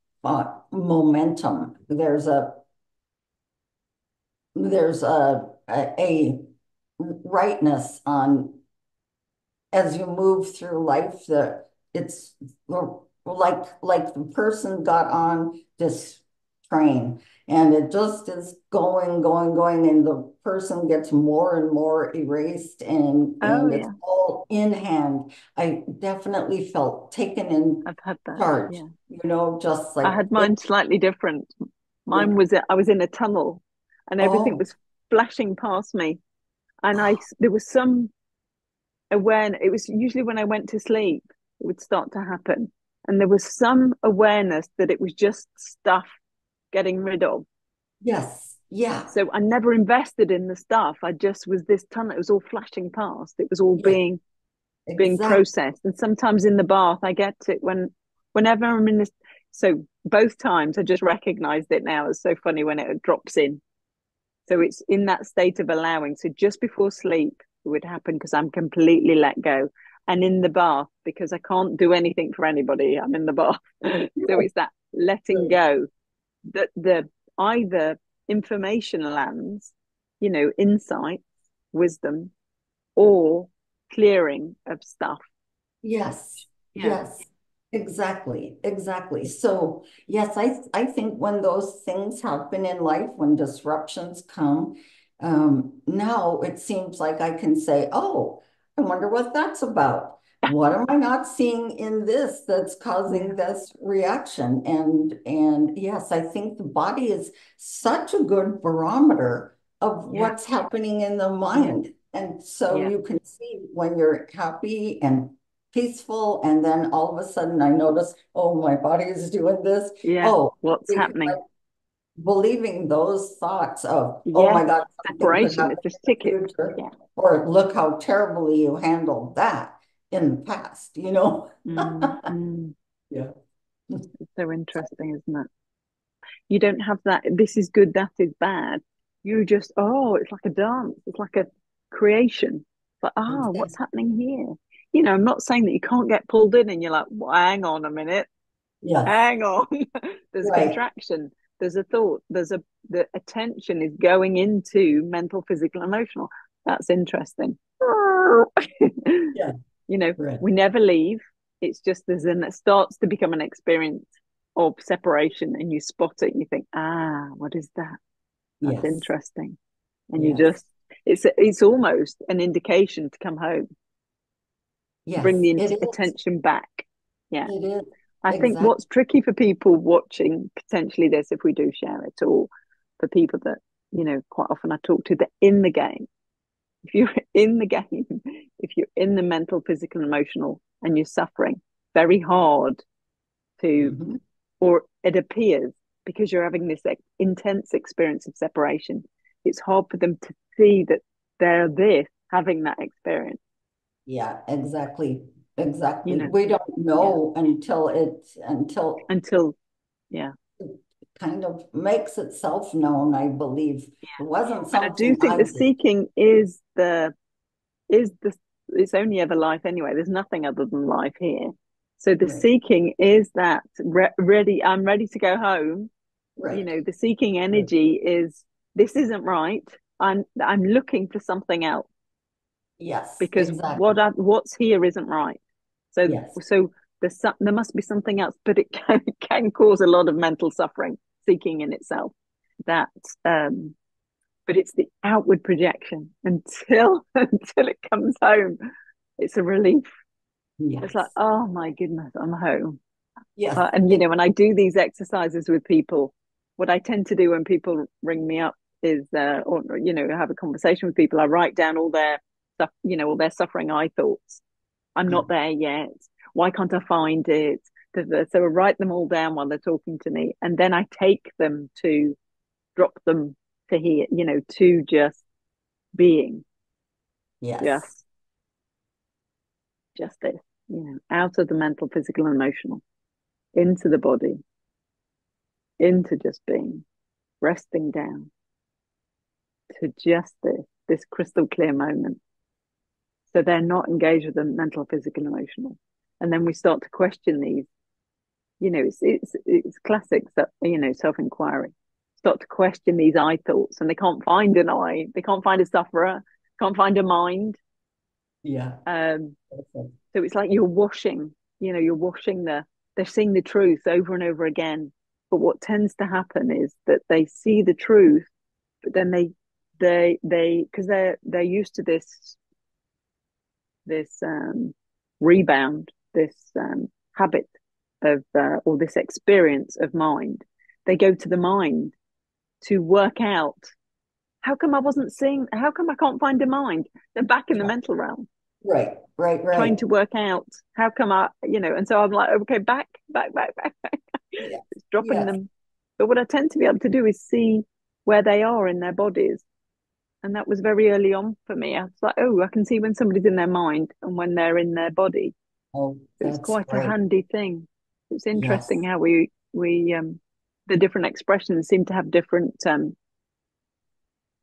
momentum? There's a rightness on as you move through life, that it's like the person got on this train and it just is going, and the person gets more and more erased, and it's all in hand. I definitely felt taken in charge, yeah. You know, just like I had mine slightly different. Mine was, I was in a tunnel and everything was flashing past me. And there was some awareness. It was usually when I went to sleep, it would start to happen. And there was some awareness that it was just stuff getting rid of. Yes. Yeah. So I never invested in the stuff. I just was this tunnel. It was all flashing past. It was all being processed. And sometimes in the bath, I get it whenever I'm in this. So both times I just recognized it now. It's so funny when it drops in. So it's in that state of allowing. So just before sleep, it would happen because I'm completely let go. And in the bath, because I can't do anything for anybody, I'm in the bath. So it's that letting go that the either information lands, you know, insights, wisdom, or clearing of stuff. Yes, yes. Exactly. So yes, I think when those things happen in life, when disruptions come, now it seems like I can say, oh, I wonder what that's about. What am I not seeing in this that's causing this reaction? And yes, I think the body is such a good barometer of what's happening in the mind. And so you can see when you're happy and peaceful, and then all of a sudden I notice, oh, my body is doing this. Yeah. Oh, what's happening? Like, believing those thoughts of, oh my God, separation, it's a ticket. Yeah. Or look how terribly you handled that in the past, you know? Yeah. It's so interesting, isn't it? You don't have that, this is good, that is bad. You just, it's like a dance, it's like a creation. But, what's happening here? You know, I'm not saying that you can't get pulled in and you're like, well, hang on a minute. Yes. Hang on. There's a contraction. There's a thought. The attention is going into mental, physical, emotional. That's interesting. Yeah. You know, we never leave. It's just it starts to become an experience of separation, and you spot it and you think, what is that? That's interesting. And you just, it's almost an indication to come home. Yes, bring the attention back. Yeah, it is. I think what's tricky for people watching potentially this, if we do share it, or for people that, you know, quite often I talk to, they're in the game. If you're in the game, if you're in the mental, physical, emotional, and you're suffering, very hard to, or it appears because you're having this intense experience of separation, it's hard for them to see that they're having that experience. Yeah, exactly. You know, we don't know until it's it kind of makes itself known, I believe. Yeah. It wasn't something. But I do think the seeking is the it's only ever life anyway. There's nothing other than life here. So the seeking is that ready. I'm ready to go home. Right. You know, the seeking energy is this isn't right. I'm looking for something else. Yes, because what's here isn't right. So there must be something else, but it can cause a lot of mental suffering, seeking in itself. That, but it's the outward projection until it comes home. It's a relief. Yes. It's like, oh my goodness, I'm home. Yes, and you know, when I do these exercises with people, what I tend to do when people ring me up is, or you know, have a conversation with people, I write down all their stuff, you know, all their suffering eye thoughts. I'm not there yet. Why can't I find it? So I write them all down while they're talking to me, and then I take them to drop them to here, you know, to just being. Yes. Just this, you know, out of the mental, physical, and emotional, into the body, into just being, resting down to just this crystal clear moment. So they're not engaged with the mental, physical, emotional. And then we start to question these, you know, it's classic, you know, self-inquiry. Start to question these I thoughts, and they can't find an I, they can't find a sufferer, can't find a mind. Yeah. So it's like you're washing, you know, you're washing they're seeing the truth over and over again. But what tends to happen is that they see the truth, but then they because they're used to this rebound, this habit of or this experience of mind. They go to the mind to work out, how come I wasn't seeing, how come I can't find a mind? They're back in the mental realm. Right. Trying to work out, how come I, you know, and so I'm like, okay, back. Yeah. It's dropping them. But what I tend to be able to do is see where they are in their bodies. And that was very early on for me. I was like, oh, I can see when somebody's in their mind and when they're in their body. Oh, it's quite great. A handy thing. It's interesting how we the different expressions seem to have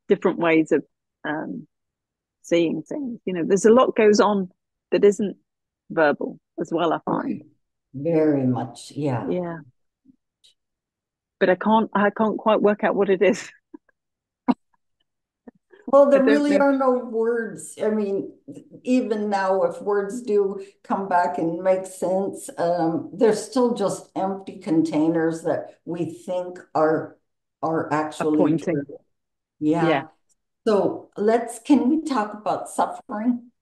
different ways of seeing things. You know, there's a lot goes on that isn't verbal as well, I find. Very much, yeah. But I can't quite work out what it is. Well, there really are no words. I mean, even now, if words do come back and make sense, they're still just empty containers that we think are actually pointing. True. Yeah. So can we talk about suffering?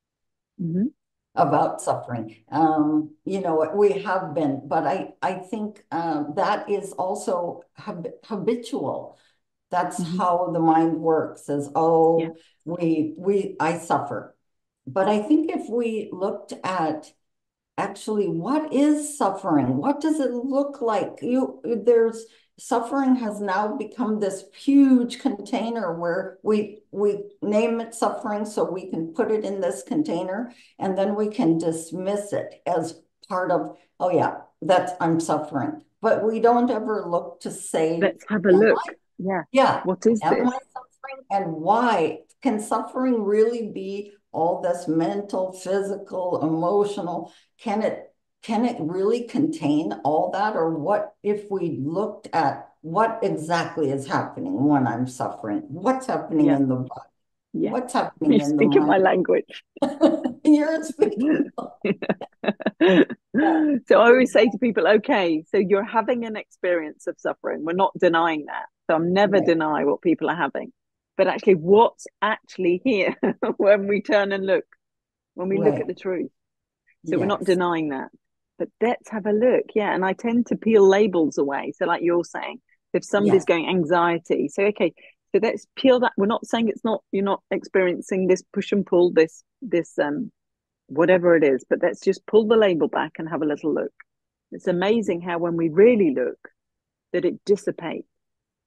Mm-hmm. About suffering. You know, we have been, but I think that is also habitual. That's how the mind works, is, I suffer. But I think if we looked at actually what is suffering, what does it look like? Suffering has now become this huge container where we name it suffering so we can put it in this container, and then we can dismiss it as part of, I'm suffering. But we don't ever look to say, let's have a look. Yeah. What is this? Am I suffering, and why? Can suffering really be all this mental, physical, emotional? Can it really contain all that? Or what if we looked at what exactly is happening when I'm suffering? What's happening in the body? Yeah. What's happening in the mind? You're speaking my language. You're speaking. So I always say to people, okay, so you're having an experience of suffering. We're not denying that. So I'm never deny what people are having, but actually what's actually here when we turn and look, when we look at the truth. So we're not denying that, but let's have a look. Yeah. And I tend to peel labels away. So like you're saying, if somebody's going anxiety, so, okay, so let's peel that. We're not saying you're not experiencing this push and pull, this whatever it is, but let's just pull the label back and have a little look. It's amazing how, when we really look, that it dissipates.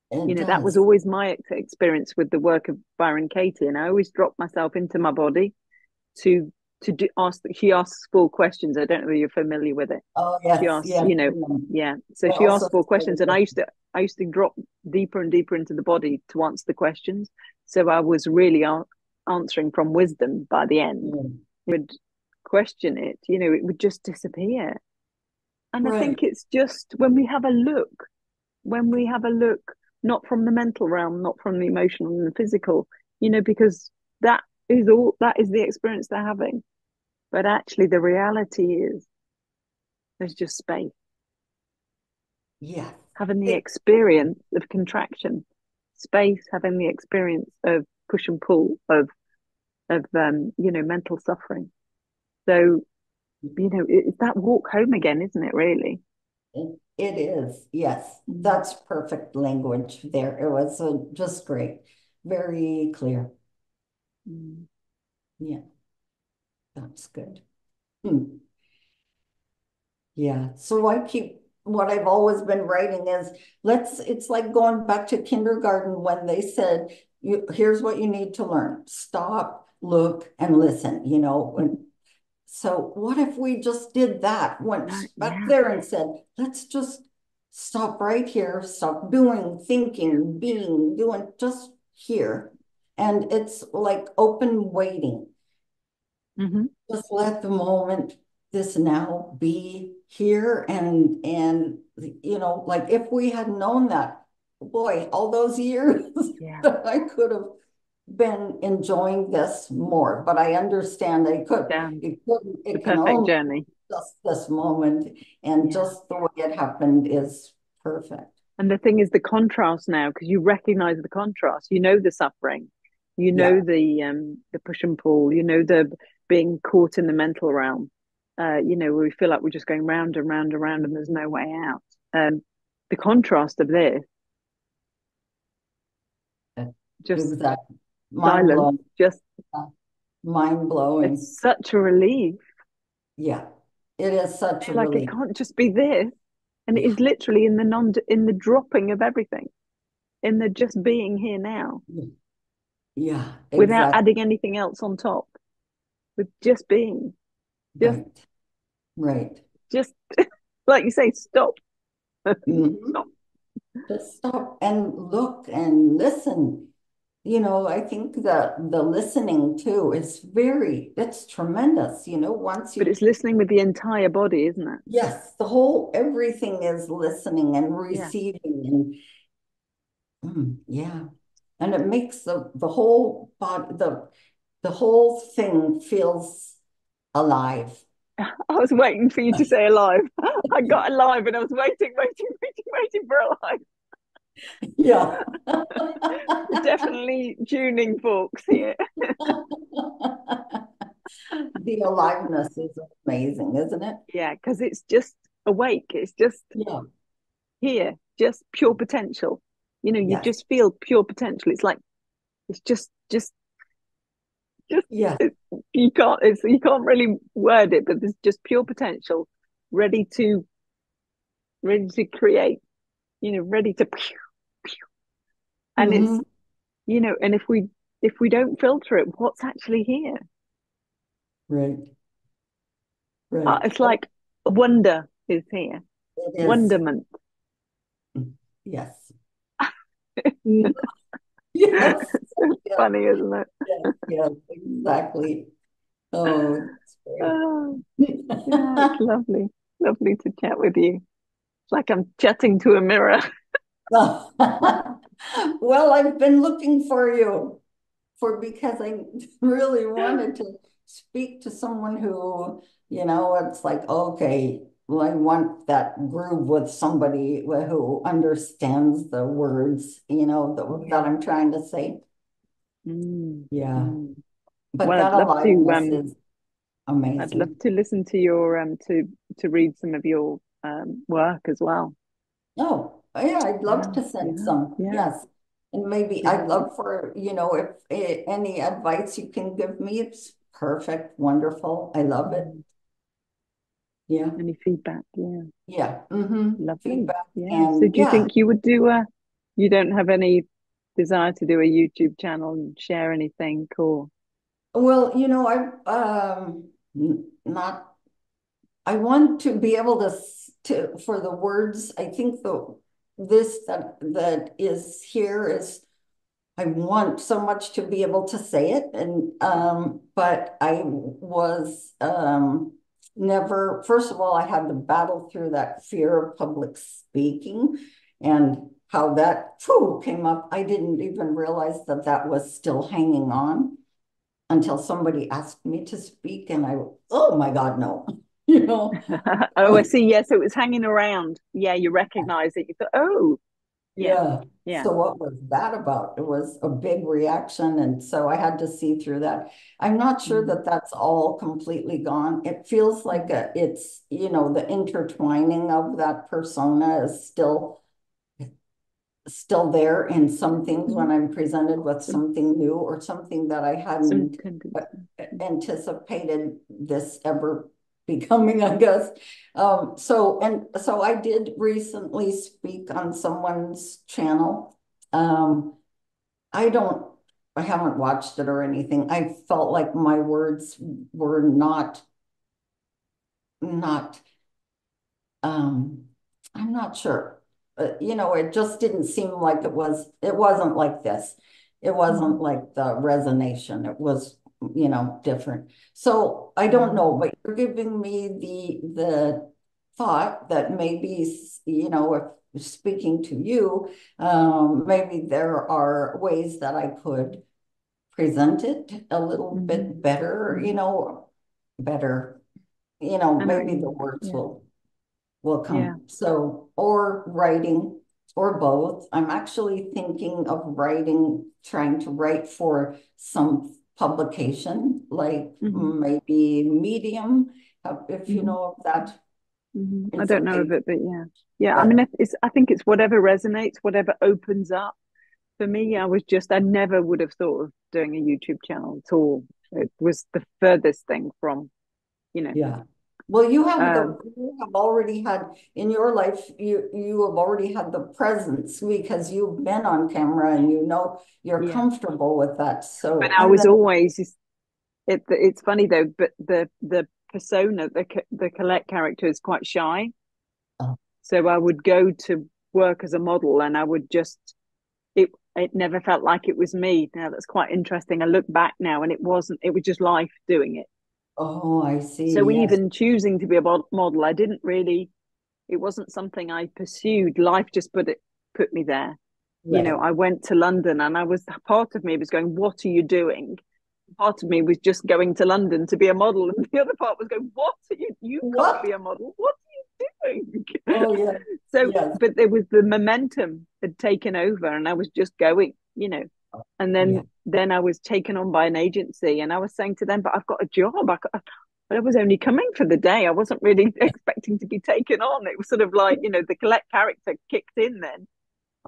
It does. That was always my experience with the work of Byron Katie, and I always dropped myself into my body to ask. She asks 4 questions. I don't know if you're familiar with it. Oh yes, she asks, So she asks 4 questions, and I used to drop deeper and deeper into the body to answer the questions. So I was really answering from wisdom by the end. You would question it, it would just disappear. And I think it's just when we have a look, not from the mental realm, not from the emotional and the physical, because that is the experience they're having. But actually the reality is there's just space. Yeah. Having the experience of contraction, space, having the experience of push and pull, of mental suffering. So, it's that walk home again, isn't it, really? It is, yes. That's perfect language there. It was just great, very clear. Yeah, that's good. Yeah, so I keep, what I've always been writing is, it's like going back to kindergarten when they said, here's what you need to learn. Stop, look, and listen, So what if we just did that, went back there and said, let's just stop right here, stop doing, thinking, being, doing, just here. And it's like open waiting. Mm-hmm. Just let the moment, this now, be here. And you know, like if we had known that, boy, all those years, yeah. I could have been enjoying this more. But I understand I couldn't. Yeah. It couldn't. It can only journey. Just this moment, and yeah. just the way it happened is perfect. And the thing is, the contrast now, because you recognize the contrast. You know the suffering, you know yeah. The push and pull, you know the being caught in the mental realm. You know, where we feel like we're just going round and round and round, and there's no way out. The contrast of this, just exactly. silence, blowing. Just mind blowing. It's such a relief. Yeah, it is such a like relief. It can't just be this, and it is literally in the in the dropping of everything, in the just being here now. Yeah, exactly. Without adding anything else on top, with just being. Just, right. Just like you say, stop. Mm-hmm. Stop. Just stop and look and listen. You know, I think the listening too is it's tremendous. You know, but it's listening with the entire body, isn't it? Yes, everything is listening and receiving, yeah. and and it makes the whole body, the whole thing feels alive. I was waiting for you to say alive. I got alive and I was waiting for alive. Yeah. Definitely tuning forks here. The aliveness is amazing, isn't it? Yeah, because it's just awake. It's just here, just pure potential. You know, you just feel pure potential. It's like, it's you can't really word it, but there's just pure potential, ready to create, you know, ready to pew, pew. And mm-hmm. it's, you know, and if we don't filter it, what's actually here? Right. It's like wonder is here. It is. Wonderment. Yes. Yes. Funny, isn't it? Yes, exactly. Oh, it's lovely. Lovely to chat with you. It's like I'm chatting to a mirror. Well, I've been looking for you because I really wanted to speak to someone who, you know, it's like, okay, well, I want that groove with somebody who understands the words, you know, that I'm trying to say. But well, that aliveness is amazing. I'd love to listen to your to read some of your work as well. Oh yeah, I'd love to send some. Yeah. Yes, and maybe I'd love for, you know, if any advice you can give me, it's perfect, wonderful. I love it. Yeah. Any feedback? Yeah. Yeah. Mm-hmm. Lovely. Feedback. Yeah. So do you think you would do you don't have any desire to do a YouTube channel and share anything or? Well, you know, I want to be able to for the words. I think that is here is, I want so much to be able to say it, and but I was never, first of all, I had to battle through that fear of public speaking and how that came up. I didn't even realize that was still hanging on until somebody asked me to speak, and I, oh my God, no, you know. Oh, I see. Yes, it was hanging around. Yeah, you recognize it. You thought, oh, yeah. So what was that about? It was a big reaction, and so I had to see through that. I'm not sure that that's all completely gone. It feels like it's, you know, the intertwining of that persona is still there in some things when I'm presented with something new or something that I hadn't anticipated this ever becoming, I guess. So I did recently speak on someone's channel. I haven't watched it or anything. I felt like my words were not I'm not sure. You know, it just didn't seem like it wasn't like this. It wasn't like the resonation. It was you know, different. So I don't know, but you're giving me the thought that maybe, you know, if speaking to you, maybe there are ways that I could present it a little bit better, you know, maybe the words will come. Yeah. So, or writing, or both. I'm actually thinking of trying to write for some publication, like maybe Medium, if you know of that. I don't know of it, but yeah. I mean, I think it's whatever resonates, whatever opens up. For me, I never would have thought of doing a YouTube channel at all. It was the furthest thing from, you know. Yeah. Well, you have already had in your life. You have already had the presence because you've been on camera and you know you're comfortable with that. So, but it's funny though. But the persona, the Collette character is quite shy. Oh. So I would go to work as a model, and I would just it never felt like it was me. Now that's quite interesting. I look back now, and it wasn't. It was just life doing it. Oh, I see. So even choosing to be a model, I didn't really, it wasn't something I pursued. Life just put me there. Yeah. You know, I went to London and part of me was going, what are you doing? Part of me was just going to London to be a model. And the other part was going, you can't be a model. What are you doing? Oh, yeah. But there was the momentum had taken over and I was just going, you know. And then I was taken on by an agency and I was saying to them, but I've got a job. I was only coming for the day. I wasn't really expecting to be taken on. It was sort of like, you know, the Collette character kicked in then.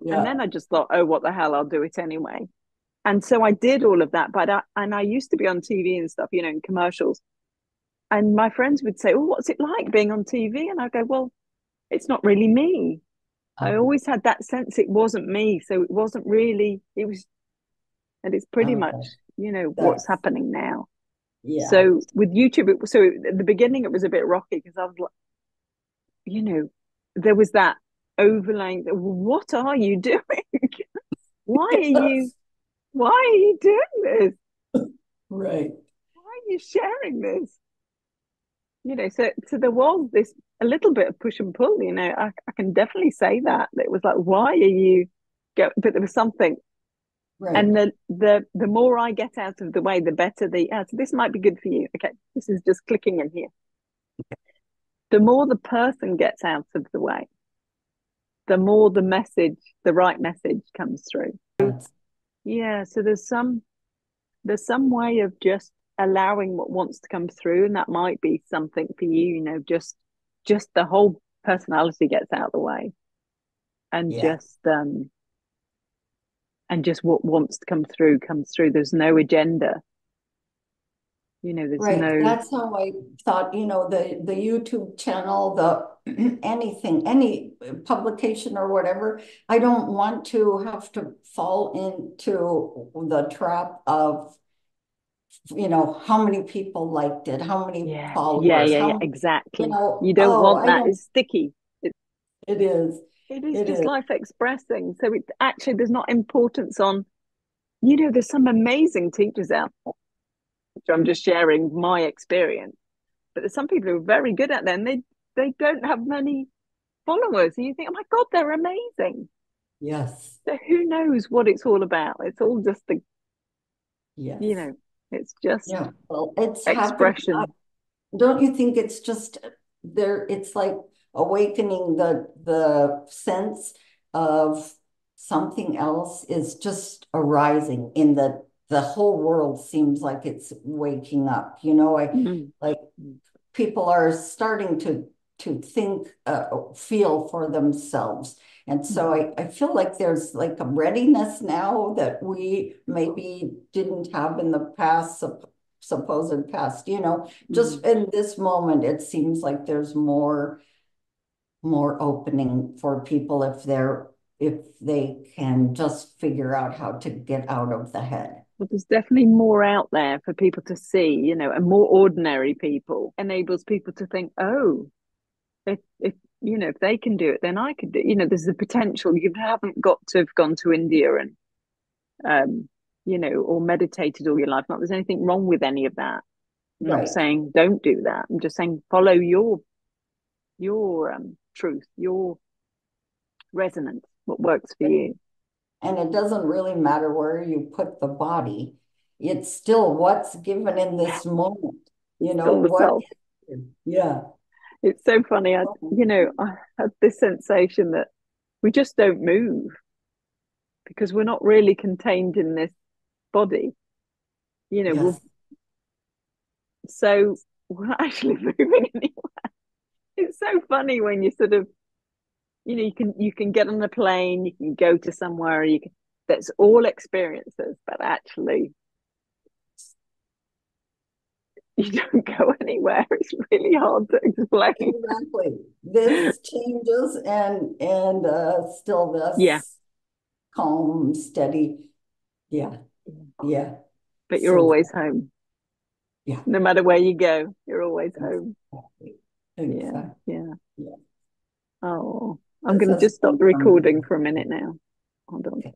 Yeah. And then I just thought, oh, what the hell, I'll do it anyway. And so I did all of that. But I used to be on TV and stuff, you know, in commercials. And my friends would say, oh, what's it like being on TV? And I go, well, it's not really me. I always had that sense it wasn't me. So it wasn't really, it was. And it's pretty much, you know, what's happening now. Yeah. So with YouTube, at the beginning it was a bit rocky because I was like, you know, there was that overlaying. What are you doing? Why are you doing this? Right. Why are you sharing this? You know, so there was this a little bit of push and pull. You know, I can definitely say that. It was like, why are you going? But there was something. Right. And the more I get out of the way, the better so this might be good for you. Okay, this is just clicking in here. Okay. The more the person gets out of the way, the more the message, the right message comes through. Yeah, so there's some way of just allowing what wants to come through, and that might be something for you, you know, just the whole personality gets out of the way. And just what wants to come through comes through. There's no agenda. You know, there's no... That's how I thought, you know, the YouTube channel, any publication or whatever. I don't want to have to fall into the trap of, you know, how many people liked it, how many followers. Exactly. You know, you don't want that. It's sticky. It is. It is just life expressing. So it actually, there's not importance on, you know, there's some amazing teachers out there. So I'm just sharing my experience. But there's some people who are very good at them. They don't have many followers. And you think, oh my God, they're amazing. Yes. So who knows what it's all about? It's all just you know, it's just it's expression. Happened. Don't you think it's just there? It's like, awakening the sense of something else is just arising in the whole world seems like it's waking up. You know, like people are starting to think, feel for themselves. And so I feel like there's like a readiness now that we maybe didn't have in the past, supposed past, you know, just in this moment, it seems like there's more opening for people if they can just figure out how to get out of the head. Well, there's definitely more out there for people to see, you know, and more ordinary people enables people to think, oh, if you know, if they can do it, then I could do it. You know, there's the potential. You haven't got to have gone to India and or meditated all your life. Not there's anything wrong with any of that. I'm not saying don't do that. I'm just saying follow your truth, your resonance, what works for you. And it doesn't really matter where you put the body. It's still what's given in this moment, what. Yeah. It's so funny. I had this sensation that we just don't move because we're not really contained in this body. So we're not actually moving anywhere. It's so funny when you sort of, you can get on a plane, you can go to somewhere, that's all experiences, but actually you don't go anywhere. It's really hard to explain. Exactly. This changes and still this calm, steady. Yeah. Yeah. But you're always home. Yeah. No matter where you go, you're always home. Exactly. Yeah. Oh, I'm going to just stop the recording for a minute now. Hold on. Okay.